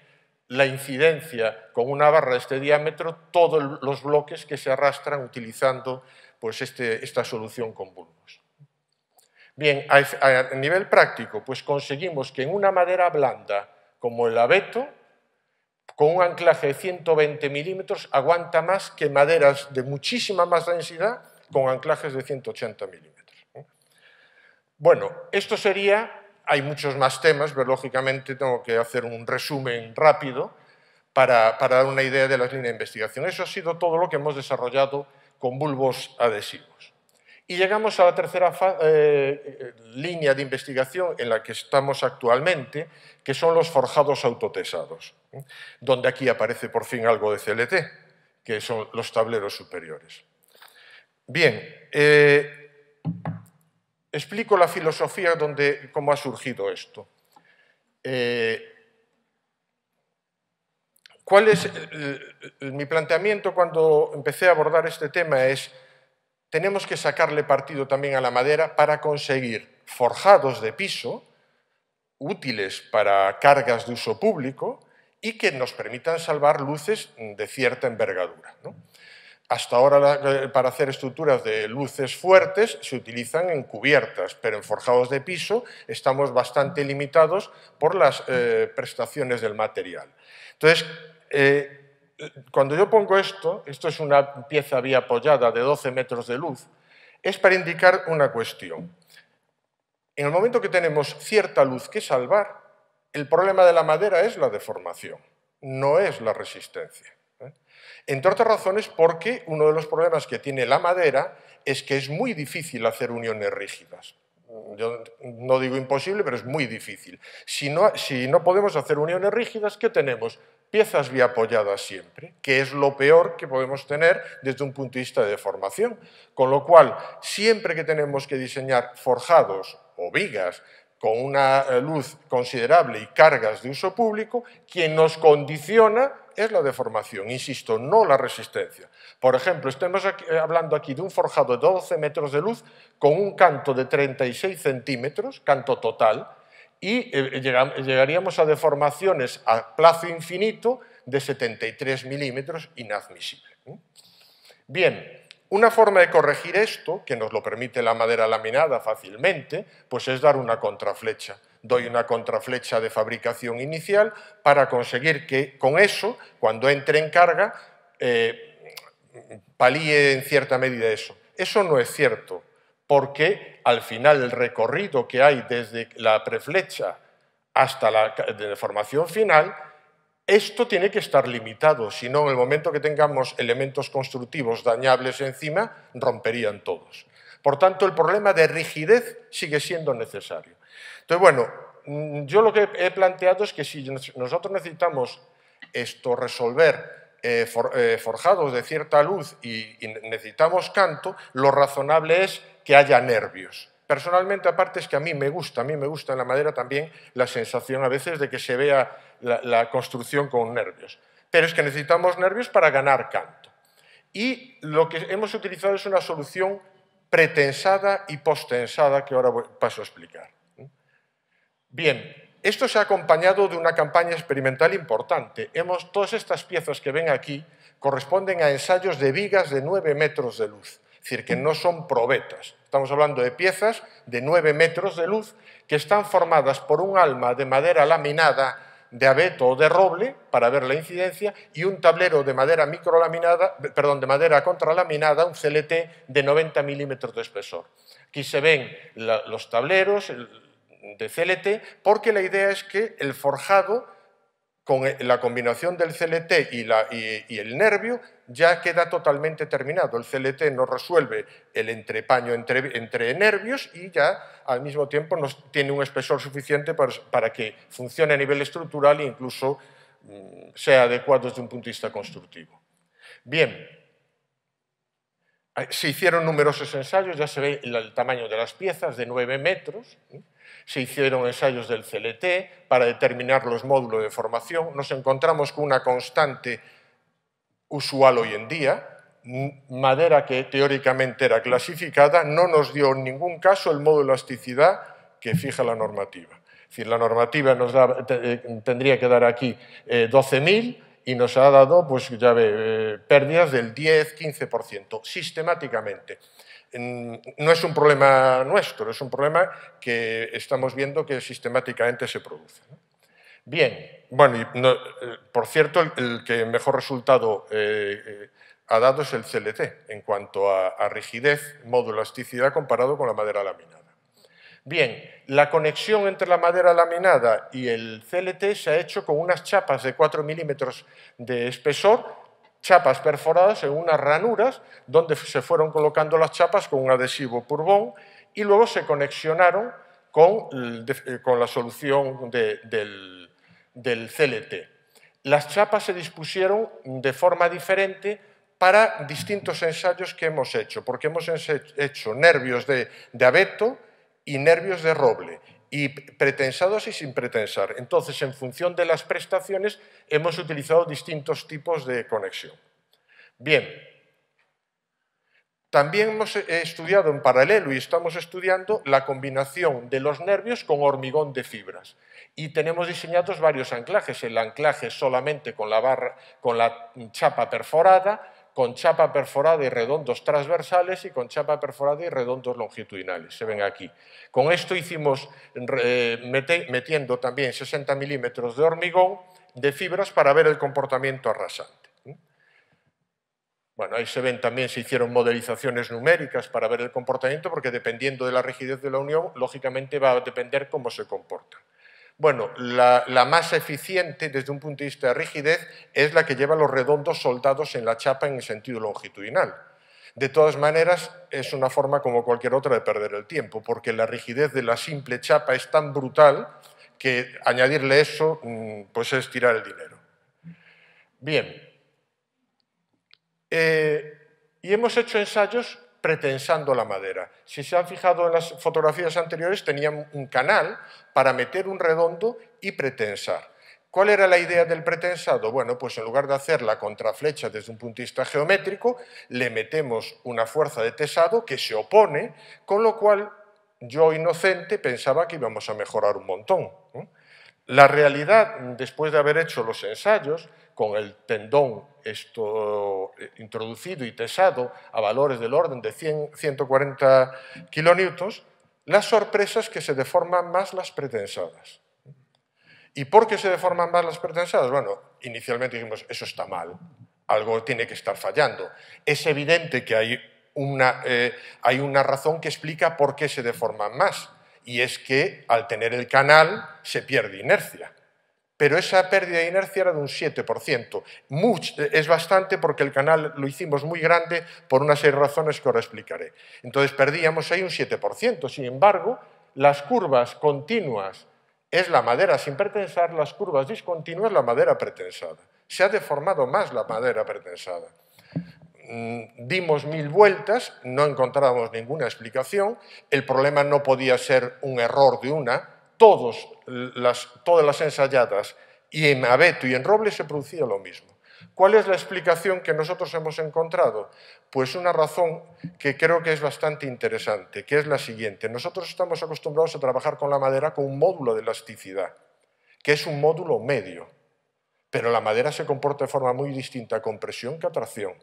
la incidencia con una barra de este diámetro, todos los bloques que se arrastran utilizando pues, esta solución con bulbos. Bien, a nivel práctico, pues conseguimos que en una madera blanda como el abeto, con un anclaje de 120 milímetros, aguanta más que maderas de muchísima más densidad con anclajes de 180 milímetros. Bueno, esto sería, hay muchos más temas, pero lógicamente tengo que hacer un resumen rápido para dar una idea de las líneas de investigación. Eso ha sido todo lo que hemos desarrollado con bulbos adhesivos. Y llegamos a la tercera línea de investigación en la que estamos actualmente, que son los forjados autotesados, donde aquí aparece por fin algo de CLT, que son los tableros superiores. Bien, explico la filosofía cómo ha surgido esto. ¿Cuál es mi planteamiento cuando empecé a abordar este tema? Es, tenemos que sacarle partido también a la madera para conseguir forjados de piso, útiles para cargas de uso público y que nos permitan salvar luces de cierta envergadura, ¿no? Hasta ahora, para hacer estructuras de luces fuertes, se utilizan en cubiertas, pero en forjados de piso estamos bastante limitados por las prestaciones del material. Entonces, cuando yo pongo esto es una pieza biapoyada de 12 metros de luz, es para indicar una cuestión. En el momento que tenemos cierta luz que salvar, el problema de la madera es la deformación, no es la resistencia. Entre otras razones porque uno de los problemas que tiene la madera es que es muy difícil hacer uniones rígidas. yo no digo imposible, pero es muy difícil. Si no podemos hacer uniones rígidas, ¿qué tenemos? Piezas biapoyadas siempre, que es lo peor que podemos tener desde un punto de vista de deformación. Con lo cual, siempre que tenemos que diseñar forjados o vigas con una luz considerable y cargas de uso público, quien nos condiciona es la deformación, insisto, no la resistencia. Por ejemplo, estamos hablando aquí de un forjado de 12 metros de luz con un canto de 36 centímetros, canto total, y llegaríamos a deformaciones a plazo infinito de 73 milímetros, inadmisible. Bien, una forma de corregir esto, que nos lo permite la madera laminada fácilmente, pues es dar una contraflecha. Doy una contraflecha de fabricación inicial para conseguir que con eso, cuando entre en carga, palíe en cierta medida eso. Eso no es cierto, porque al final el recorrido que hay desde la preflecha hasta la deformación final, esto tiene que estar limitado, si no en el momento que tengamos elementos constructivos dañables encima, romperían todos. Por tanto, el problema de rigidez sigue siendo necesario. Entonces, bueno, yo lo que he planteado es que si nosotros necesitamos esto resolver forjados de cierta luz y necesitamos canto, lo razonable es que haya nervios. Personalmente, aparte, es que a mí me gusta en la madera también la sensación a veces de que se vea la construcción con nervios. Pero es que necesitamos nervios para ganar canto. Y lo que hemos utilizado es una solución pretensada y postensada que ahora paso a explicar. Bien. Esto se ha acompañado de una campaña experimental importante. Todas estas piezas que ven aquí corresponden a ensayos de vigas de 9 metros de luz, es decir, que no son probetas. Estamos hablando de piezas de 9 metros de luz que están formadas por un alma de madera laminada de abeto o de roble, para ver la incidencia, y un tablero de madera contralaminada, un CLT de 90 milímetros de espesor. Aquí se ven los tableros de CLT, porque la idea es que el forjado, con la combinación del CLT y el nervio, ya queda totalmente terminado. El CLT nos resuelve el entrepaño entre nervios y ya al mismo tiempo nos tiene un espesor suficiente para que funcione a nivel estructural e incluso sea adecuado desde un punto de vista constructivo. Bien. Se hicieron numerosos ensayos, ya se ve el tamaño de las piezas, de 9 metros. Se hicieron ensayos del CLT para determinar los módulos de formación. Nos encontramos con una constante usual hoy en día. Madera que teóricamente era clasificada no nos dio en ningún caso el modo de elasticidad que fija la normativa. Es decir, la normativa nos da, tendría que dar aquí 12.000, y nos ha dado, pues ya ve, pérdidas del 10-15% sistemáticamente. No es un problema nuestro, es un problema que estamos viendo que sistemáticamente se produce. Bien, bueno, y no, por cierto, el que mejor resultado ha dado es el CLT en cuanto a rigidez, modo elasticidad comparado con la madera laminada. Bien, la conexión entre la madera laminada y el CLT se ha hecho con unas chapas de 4 milímetros de espesor, chapas perforadas en unas ranuras donde se fueron colocando las chapas con un adhesivo purbón y luego se conexionaron con la solución del CLT. Las chapas se dispusieron de forma diferente para distintos ensayos que hemos hecho, porque hemos hecho nervios de abeto y nervios de roble, y pretensados y sin pretensar. Entonces, en función de las prestaciones, hemos utilizado distintos tipos de conexión. Bien, también hemos estudiado en paralelo y estamos estudiando la combinación de los nervios con hormigón de fibras. Y tenemos diseñados varios anclajes, el anclaje solamente con la chapa perforada, con chapa perforada y redondos transversales y con chapa perforada y redondos longitudinales, se ven aquí. Con esto hicimos, metiendo también 60 milímetros de hormigón de fibras para ver el comportamiento arrasante. Bueno, ahí se ven también, se hicieron modelizaciones numéricas para ver el comportamiento, porque dependiendo de la rigidez de la unión, lógicamente va a depender cómo se comporta. Bueno, la más eficiente desde un punto de vista de rigidez es la que lleva los redondos soldados en la chapa en el sentido longitudinal. De todas maneras, es una forma como cualquier otra de perder el tiempo, porque la rigidez de la simple chapa es tan brutal que añadirle eso pues es tirar el dinero. Bien. Y hemos hecho ensayos pretensando la madera. Si se han fijado en las fotografías anteriores, tenían un canal para meter un redondo y pretensar. ¿Cuál era la idea del pretensado? Bueno, pues en lugar de hacer la contraflecha desde un punto de vista geométrico, le metemos una fuerza de tesado que se opone, con lo cual yo, inocente, pensaba que íbamos a mejorar un montón. La realidad, después de haber hecho los ensayos, con el tendón introducido y tesado a valores del orden de 140 kilonewtons, la sorpresa es que se deforman más las pretensadas. ¿Y por qué se deforman más las pretensadas? Bueno, inicialmente dijimos, eso está mal, algo tiene que estar fallando. Es evidente que hay una razón que explica por qué se deforman más, y es que al tener el canal se pierde inercia. Pero esa pérdida de inercia era de un 7%. Es bastante porque el canal lo hicimos muy grande por unas 6 razones que ahora explicaré. Entonces perdíamos ahí un 7%. Sin embargo, las curvas continuas es la madera sin pretensar, las curvas discontinuas la madera pretensada. Se ha deformado más la madera pretensada. Dimos 1000 vueltas, no encontrábamos ninguna explicación. El problema no podía ser un error de una. Todas las ensayadas, y en abeto y en roble se producía lo mismo. ¿Cuál es la explicación que nosotros hemos encontrado? Pues una razón que creo que es bastante interesante, que es la siguiente. Nosotros estamos acostumbrados a trabajar con la madera con un módulo de elasticidad, que es un módulo medio, pero la madera se comporta de forma muy distinta con presión que a tracción.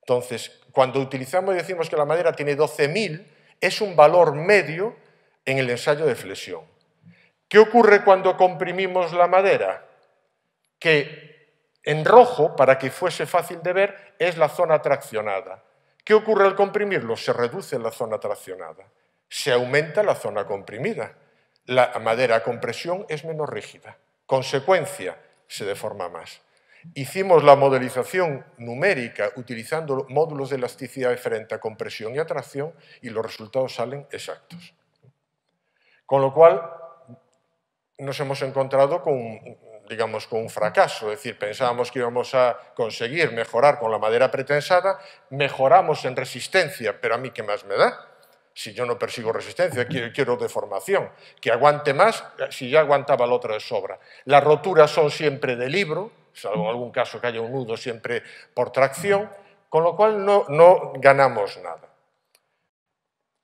Entonces, cuando utilizamos y decimos que la madera tiene 12.000, es un valor medio en el ensayo de flexión. ¿Qué ocurre cuando comprimimos la madera? Que en rojo, para que fuese fácil de ver, es la zona traccionada. ¿Qué ocurre al comprimirlo? Se reduce la zona traccionada, se aumenta la zona comprimida. La madera a compresión es menos rígida. Consecuencia, se deforma más. Hicimos la modelización numérica utilizando módulos de elasticidad diferente a compresión y a tracción y los resultados salen exactos. Con lo cual, nos hemos encontrado con un fracaso, es decir, pensábamos que íbamos a conseguir mejorar con la madera pretensada, mejoramos en resistencia, pero a mí qué más me da, si yo no persigo resistencia, quiero deformación, que aguante más, si ya aguantaba la otra de sobra. Las roturas son siempre de libro, salvo en algún caso que haya un nudo siempre por tracción, con lo cual no ganamos nada.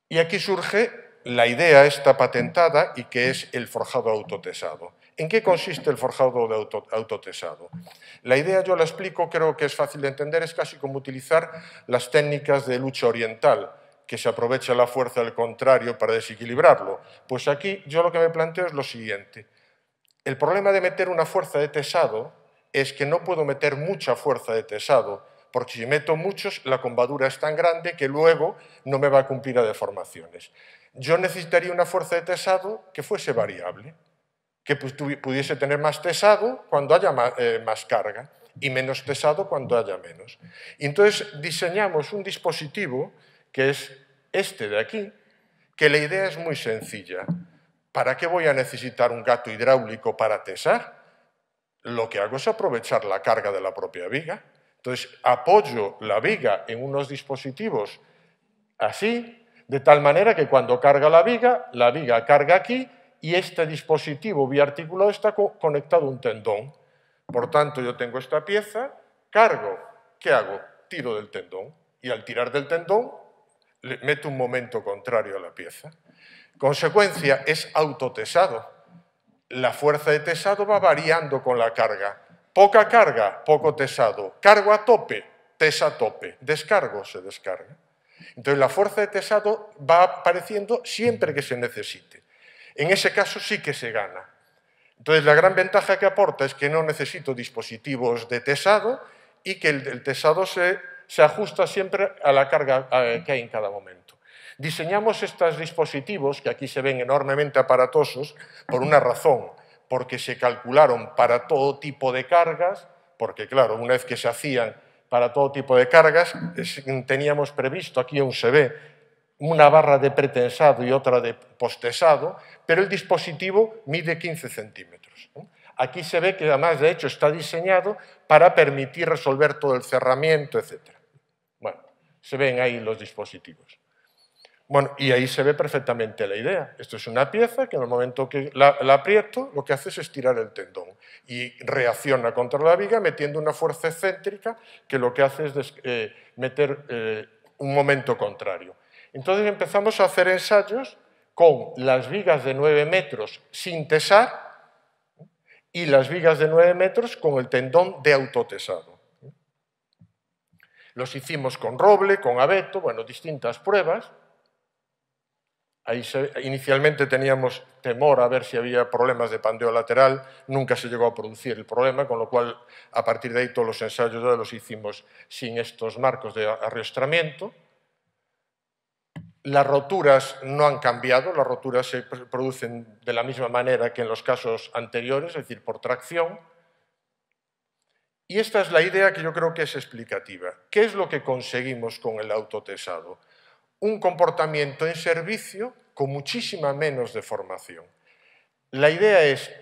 Y aquí surge la idea está patentada y que es el forjado autotesado. ¿En qué consiste el forjado de autotesado? La idea yo la explico, creo que es fácil de entender, es casi como utilizar las técnicas de lucha oriental, que se aprovecha la fuerza del contrario para desequilibrarlo. Pues aquí yo lo que me planteo es lo siguiente. El problema de meter una fuerza de tesado es que no puedo meter mucha fuerza de tesado, porque si meto muchos, la combadura es tan grande que luego no me va a cumplir a deformaciones. Yo necesitaría una fuerza de tesado que fuese variable, que pudiese tener más tesado cuando haya más carga y menos tesado cuando haya menos. Y entonces diseñamos un dispositivo, que es este de aquí, que la idea es muy sencilla. ¿Para qué voy a necesitar un gato hidráulico para tesar? Lo que hago es aprovechar la carga de la propia viga. Entonces, apoyo la viga en unos dispositivos así, de tal manera que cuando carga la viga carga aquí y este dispositivo biarticulado está conectado a un tendón. Por tanto, yo tengo esta pieza, cargo, ¿qué hago? Tiro del tendón. Y al tirar del tendón, le meto un momento contrario a la pieza. Consecuencia, es autotesado. La fuerza de tesado va variando con la carga. Poca carga, poco tesado. Cargo a tope, tesa a tope. Descargo, se descarga. Entonces la fuerza de tesado va apareciendo siempre que se necesite. En ese caso sí que se gana. Entonces la gran ventaja que aporta es que no necesito dispositivos de tesado y que el tesado se ajusta siempre a la carga que hay en cada momento. Diseñamos estos dispositivos, que aquí se ven enormemente aparatosos, por una razón. Porque se calcularon para todo tipo de cargas, porque claro, una vez que se hacían para todo tipo de cargas. Teníamos previsto, aquí aún se ve, una barra de pretensado y otra de postesado, pero el dispositivo mide 15 centímetros. Aquí se ve que además, de hecho, está diseñado para permitir resolver todo el cerramiento, etc. Bueno, se ven ahí los dispositivos. Bueno, y ahí se ve perfectamente la idea. Esto es una pieza que en el momento que la aprieto, lo que hace es estirar el tendón y reacciona contra la viga metiendo una fuerza excéntrica que lo que hace es meter un momento contrario. Entonces empezamos a hacer ensayos con las vigas de 9 metros sin tesar y las vigas de 9 metros con el tendón de autotesado. Los hicimos con roble, con abeto, bueno, distintas pruebas. Ahí inicialmente teníamos temor a ver si había problemas de pandeo lateral, nunca se llegó a producir el problema, con lo cual a partir de ahí todos los ensayos ya los hicimos sin estos marcos de arriostramiento. Las roturas no han cambiado, las roturas se producen de la misma manera que en los casos anteriores, es decir, por tracción. Y esta es la idea que yo creo que es explicativa. ¿Qué es lo que conseguimos con el autotesado? Un comportamiento en servicio con muchísima menos deformación. La idea es,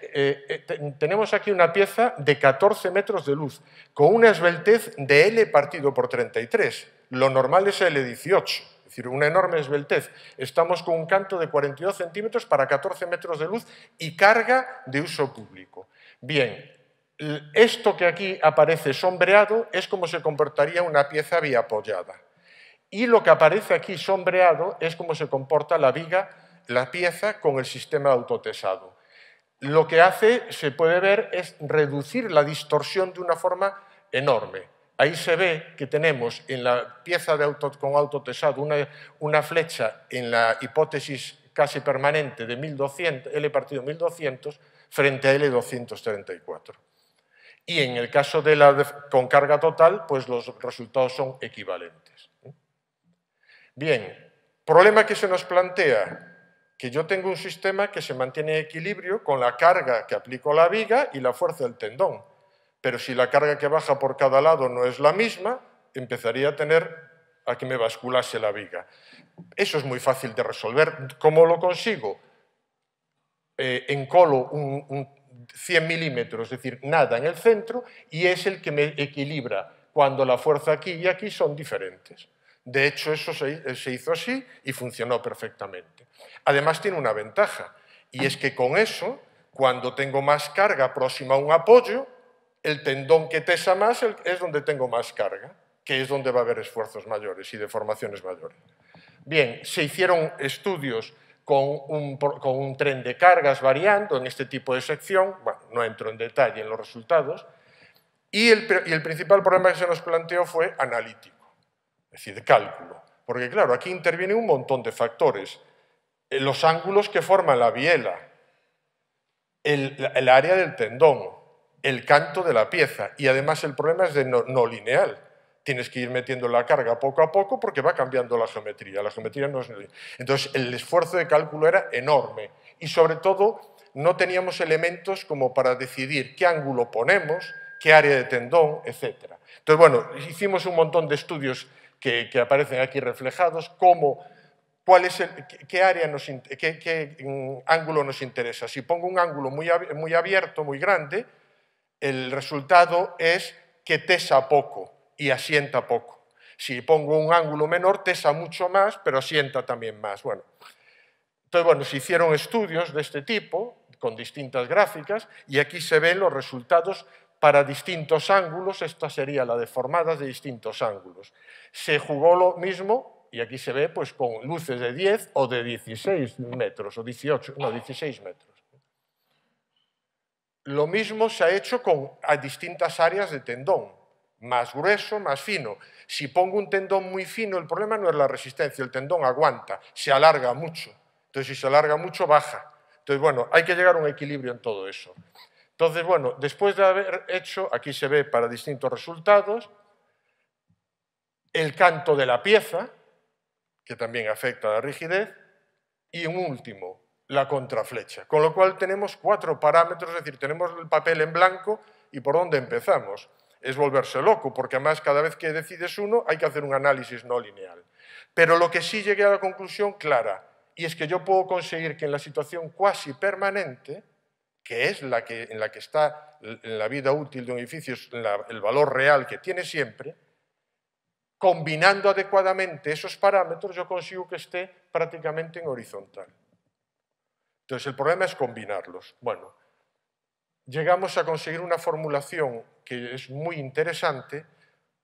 tenemos aquí una pieza de 14 metros de luz, con una esbeltez de L partido por 33, lo normal es L18, es decir, una enorme esbeltez. Estamos con un canto de 42 centímetros para 14 metros de luz y carga de uso público. Bien, esto que aquí aparece sombreado es como se comportaría una pieza biapoyada. Y lo que aparece aquí sombreado es cómo se comporta la viga, la pieza, con el sistema autotesado. Lo que hace, se puede ver, es reducir la distorsión de una forma enorme. Ahí se ve que tenemos en la pieza de con autotesado una flecha en la hipótesis casi permanente de 1200, L partido 1200 frente a L234. Y en el caso de la con carga total, pues los resultados son equivalentes. Bien, problema que se nos plantea, que yo tengo un sistema que se mantiene en equilibrio con la carga que aplico a la viga y la fuerza del tendón, pero si la carga que baja por cada lado no es la misma, empezaría a tener a que me basculase la viga. Eso es muy fácil de resolver. ¿Cómo lo consigo? Encolo un 100 milímetros, es decir, nada en el centro, y es el que me equilibra cuando la fuerza aquí y aquí son diferentes. De hecho, eso se hizo así y funcionó perfectamente. Además, tiene una ventaja, y es que con eso, cuando tengo más carga próxima a un apoyo, el tendón que tesa más es donde tengo más carga, que es donde va a haber esfuerzos mayores y deformaciones mayores. Bien, se hicieron estudios con un tren de cargas variando en este tipo de sección, bueno, no entro en detalle en los resultados, y el principal problema que se nos planteó fue analítico. Es decir, de cálculo, porque claro, aquí intervienen un montón de factores. Los ángulos que forman la biela, el área del tendón, el canto de la pieza, y además el problema es de no lineal. Tienes que ir metiendo la carga poco a poco porque va cambiando la geometría no es lineal. Entonces, el esfuerzo de cálculo era enorme y sobre todo no teníamos elementos como para decidir qué ángulo ponemos, qué área de tendón, etc. Entonces, bueno, hicimos un montón de estudios que aparecen aquí reflejados, como cuál es qué ángulo nos interesa. Si pongo un ángulo muy abierto, muy grande, el resultado es que tesa poco y asienta poco. Si pongo un ángulo menor, tesa mucho más, pero asienta también más. Bueno, entonces, bueno, se hicieron estudios de este tipo, con distintas gráficas, y aquí se ven los resultados para distintos ángulos, esta sería la deformada de distintos ángulos. Se jugó lo mismo, y aquí se ve pues, con luces de 10 o de 16 metros, o 18, no, 16 metros. Lo mismo se ha hecho con distintas áreas de tendón, más grueso, más fino. Si pongo un tendón muy fino, el problema no es la resistencia, el tendón aguanta, se alarga mucho. Entonces, si se alarga mucho, baja. Entonces, bueno, hay que llegar a un equilibrio en todo eso. Entonces, bueno, después de haber hecho, aquí se ve para distintos resultados, el canto de la pieza, que también afecta a la rigidez, y un último, la contraflecha. Con lo cual tenemos 4 parámetros, es decir, tenemos el papel en blanco y por dónde empezamos. es volverse loco, porque además cada vez que decides uno hay que hacer un análisis no lineal. Pero lo que sí llegué a la conclusión clara, y es que yo puedo conseguir que en la situación cuasi permanente, que es la que, en la que está la vida útil de un edificio, es el valor real que tiene siempre, combinando adecuadamente esos parámetros, yo consigo que esté prácticamente en horizontal. Entonces, el problema es combinarlos. Bueno, llegamos a conseguir una formulación que es muy interesante,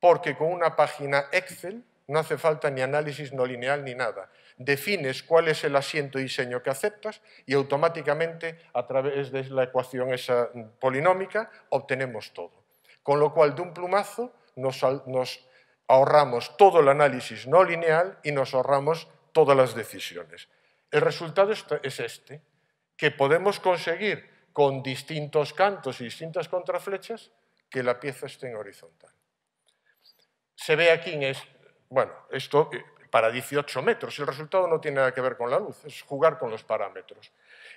porque con una página Excel no hace falta ni análisis no lineal ni nada. Defines cuál es el asiento y diseño que aceptas y automáticamente, a través de la ecuación esa polinómica, obtenemos todo. Con lo cual, de un plumazo, nos ahorramos todo el análisis no lineal y nos ahorramos todas las decisiones. El resultado es este, que podemos conseguir con distintos cantos y distintas contraflechas que la pieza esté en horizontal. Se ve aquí en bueno, esto para 18 metros, el resultado no tiene nada que ver con la luz, es jugar con los parámetros.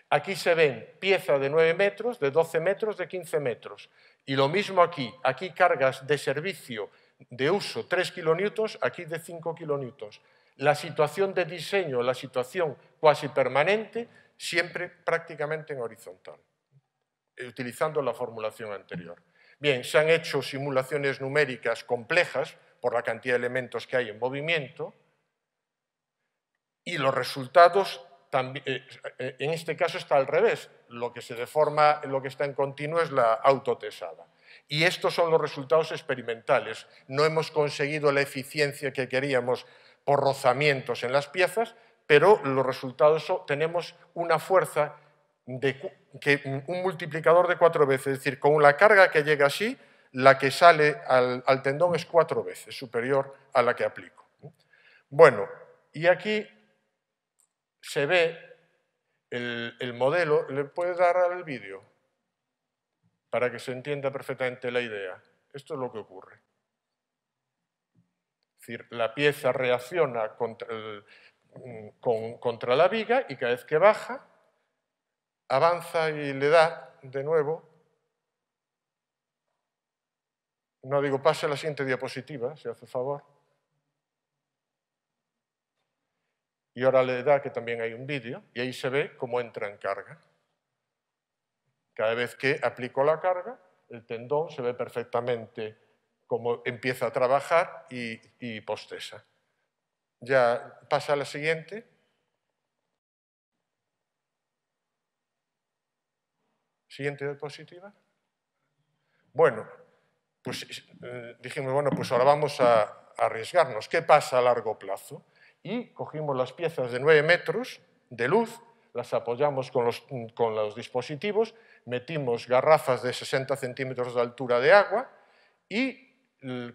Aquí se ven piezas de 9 metros, de 12 metros, de 15 metros. Y lo mismo aquí, aquí cargas de servicio de uso 3 kN, aquí de 5 kN. La situación de diseño, la situación cuasi permanente, siempre prácticamente en horizontal, utilizando la formulación anterior. Bien, se han hecho simulaciones numéricas complejas, por la cantidad de elementos que hay en movimiento, y los resultados, en este caso está al revés, lo que se deforma, lo que está en continuo es la autotesada. Y estos son los resultados experimentales. No hemos conseguido la eficiencia que queríamos por rozamientos en las piezas, pero los resultados son, tenemos una fuerza de un multiplicador de 4 veces, es decir, con la carga que llega así, la que sale al tendón es 4 veces superior a la que aplico. Bueno, y aquí se ve el modelo. ¿Le puedes dar al vídeo? Para que se entienda perfectamente la idea. Esto es lo que ocurre. Es decir, la pieza reacciona contra la viga y cada vez que baja, avanza y le da de nuevo. No digo, pase a la siguiente diapositiva, si hace favor. Y ahora le da, que también hay un vídeo, y ahí se ve cómo entra en carga. Cada vez que aplico la carga, el tendón se ve perfectamente cómo empieza a trabajar y postesa. Ya pasa a la siguiente. Siguiente diapositiva. Bueno. Pues dijimos, bueno, pues ahora vamos a arriesgarnos. ¿Qué pasa a largo plazo? Y cogimos las piezas de 9 metros de luz, las apoyamos con los dispositivos, metimos garrafas de 60 centímetros de altura de agua y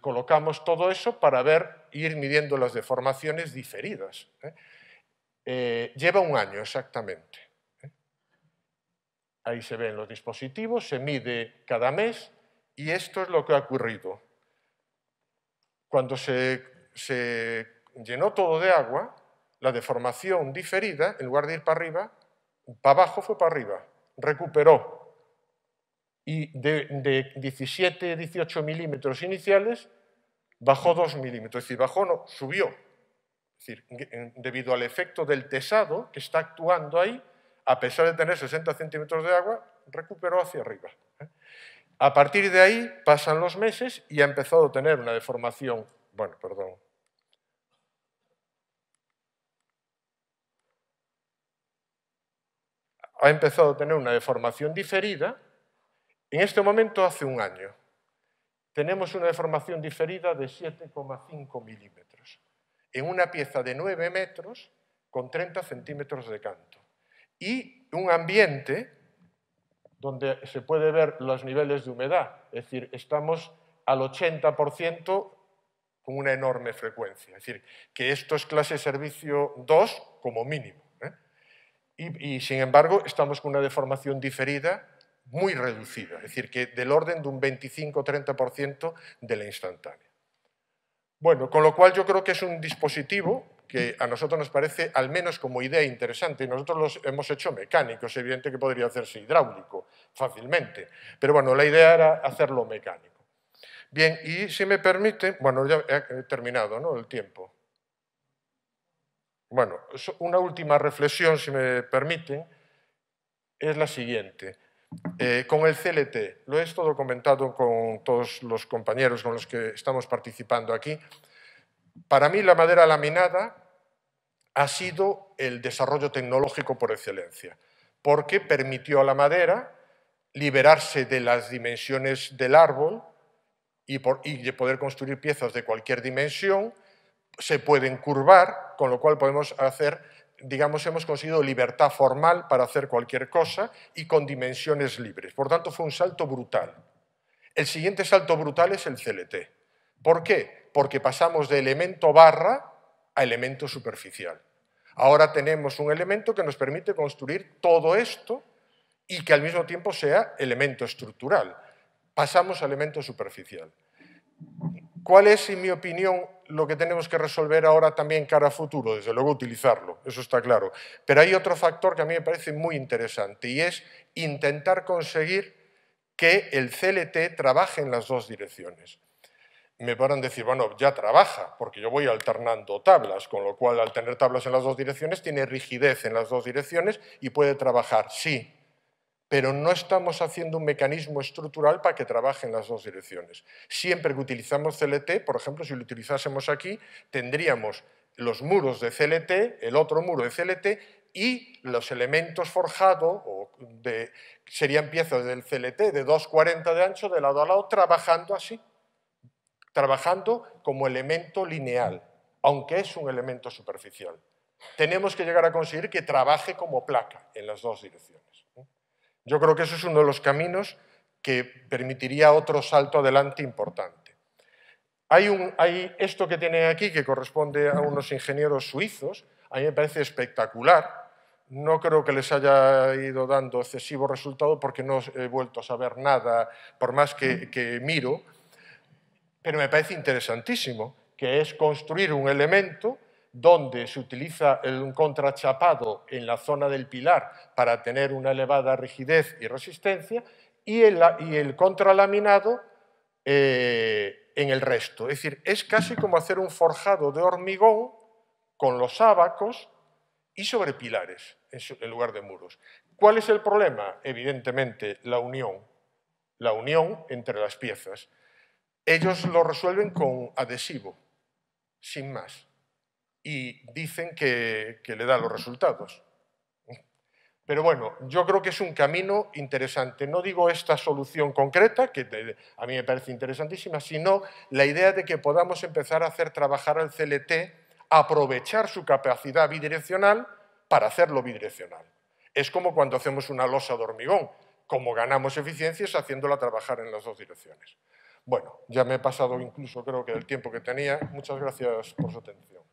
colocamos todo eso para ir midiendo las deformaciones diferidas. Lleva un año exactamente. Ahí se ven los dispositivos, se mide cada mes. Y esto es lo que ha ocurrido. Cuando se llenó todo de agua, la deformación diferida, en lugar de ir para arriba, para abajo fue para arriba, recuperó. Y de 17, 18 milímetros iniciales, bajó 2 milímetros. Es decir, bajó, no, subió. Es decir, debido al efecto del tesado que está actuando ahí, a pesar de tener 60 centímetros de agua, recuperó hacia arriba. A partir de ahí pasan los meses y ha empezado a tener una deformación. Bueno, perdón. Ha empezado a tener una deformación diferida. En este momento, hace un año, tenemos una deformación diferida de 7,5 milímetros en una pieza de 9 metros con 30 centímetros de canto. Y un ambiente donde se puede ver los niveles de humedad, es decir, estamos al 80% con una enorme frecuencia, es decir, que esto es clase servicio 2 como mínimo, ¿eh? Y sin embargo estamos con una deformación diferida muy reducida, es decir, que del orden de un 25-30% de la instantánea. Bueno, con lo cual yo creo que es un dispositivo que a nosotros nos parece, al menos como idea, interesante, y nosotros los hemos hecho mecánicos, es evidente que podría hacerse hidráulico fácilmente, pero bueno, la idea era hacerlo mecánico. Bien, y si me permiten, bueno, ya he terminado, ¿no?, el tiempo. Bueno, una última reflexión, si me permiten, es la siguiente. Con el CLT, lo he todo comentado con todos los compañeros con los que estamos participando aquí. Para mí, la madera laminada ha sido el desarrollo tecnológico por excelencia, porque permitió a la madera liberarse de las dimensiones del árbol y de poder construir piezas de cualquier dimensión. Se pueden curvar, con lo cual podemos hacer, digamos, hemos conseguido libertad formal para hacer cualquier cosa y con dimensiones libres. Por tanto, fue un salto brutal. El siguiente salto brutal es el CLT. ¿Por qué? Porque pasamos de elemento barra a elemento superficial. Ahora tenemos un elemento que nos permite construir todo esto y que al mismo tiempo sea elemento estructural. Pasamos a elemento superficial. ¿Cuál es, en mi opinión, lo que tenemos que resolver ahora también cara a futuro? Desde luego utilizarlo, eso está claro. Pero hay otro factor que a mí me parece muy interesante y es intentar conseguir que el CLT trabaje en las dos direcciones. Me podrán decir, bueno, ya trabaja, porque yo voy alternando tablas, con lo cual al tener tablas en las dos direcciones tiene rigidez en las dos direcciones y puede trabajar, sí. Pero no estamos haciendo un mecanismo estructural para que trabaje en las dos direcciones. Siempre que utilizamos CLT, por ejemplo, si lo utilizásemos aquí, tendríamos los muros de CLT, el otro muro de CLT y los elementos forjados, serían piezas del CLT de 2,40 de ancho de lado a lado, trabajando así, trabajando como elemento lineal, aunque es un elemento superficial. Tenemos que llegar a conseguir que trabaje como placa en las dos direcciones. Yo creo que eso es uno de los caminos que permitiría otro salto adelante importante. Hay esto que tienen aquí, que corresponde a unos ingenieros suizos, a mí me parece espectacular. No creo que les haya ido dando excesivo resultado porque no he vuelto a saber nada, por más que miro, pero me parece interesantísimo, que es construir un elemento donde se utiliza un contrachapado en la zona del pilar para tener una elevada rigidez y resistencia y el contralaminado en el resto. Es decir, es casi como hacer un forjado de hormigón con los abacos y sobre pilares en lugar de muros. ¿Cuál es el problema? Evidentemente, la unión entre las piezas. Ellos lo resuelven con adhesivo, sin más. Y dicen que le da los resultados. Pero bueno, yo creo que es un camino interesante. No digo esta solución concreta, que a mí me parece interesantísima, sino la idea de que podamos empezar a hacer trabajar al CLT, aprovechar su capacidad bidireccional para hacerlo bidireccional. Es como cuando hacemos una losa de hormigón, como ganamos eficiencias haciéndola trabajar en las dos direcciones. Bueno, ya me he pasado incluso creo que del tiempo que tenía. Muchas gracias por su atención.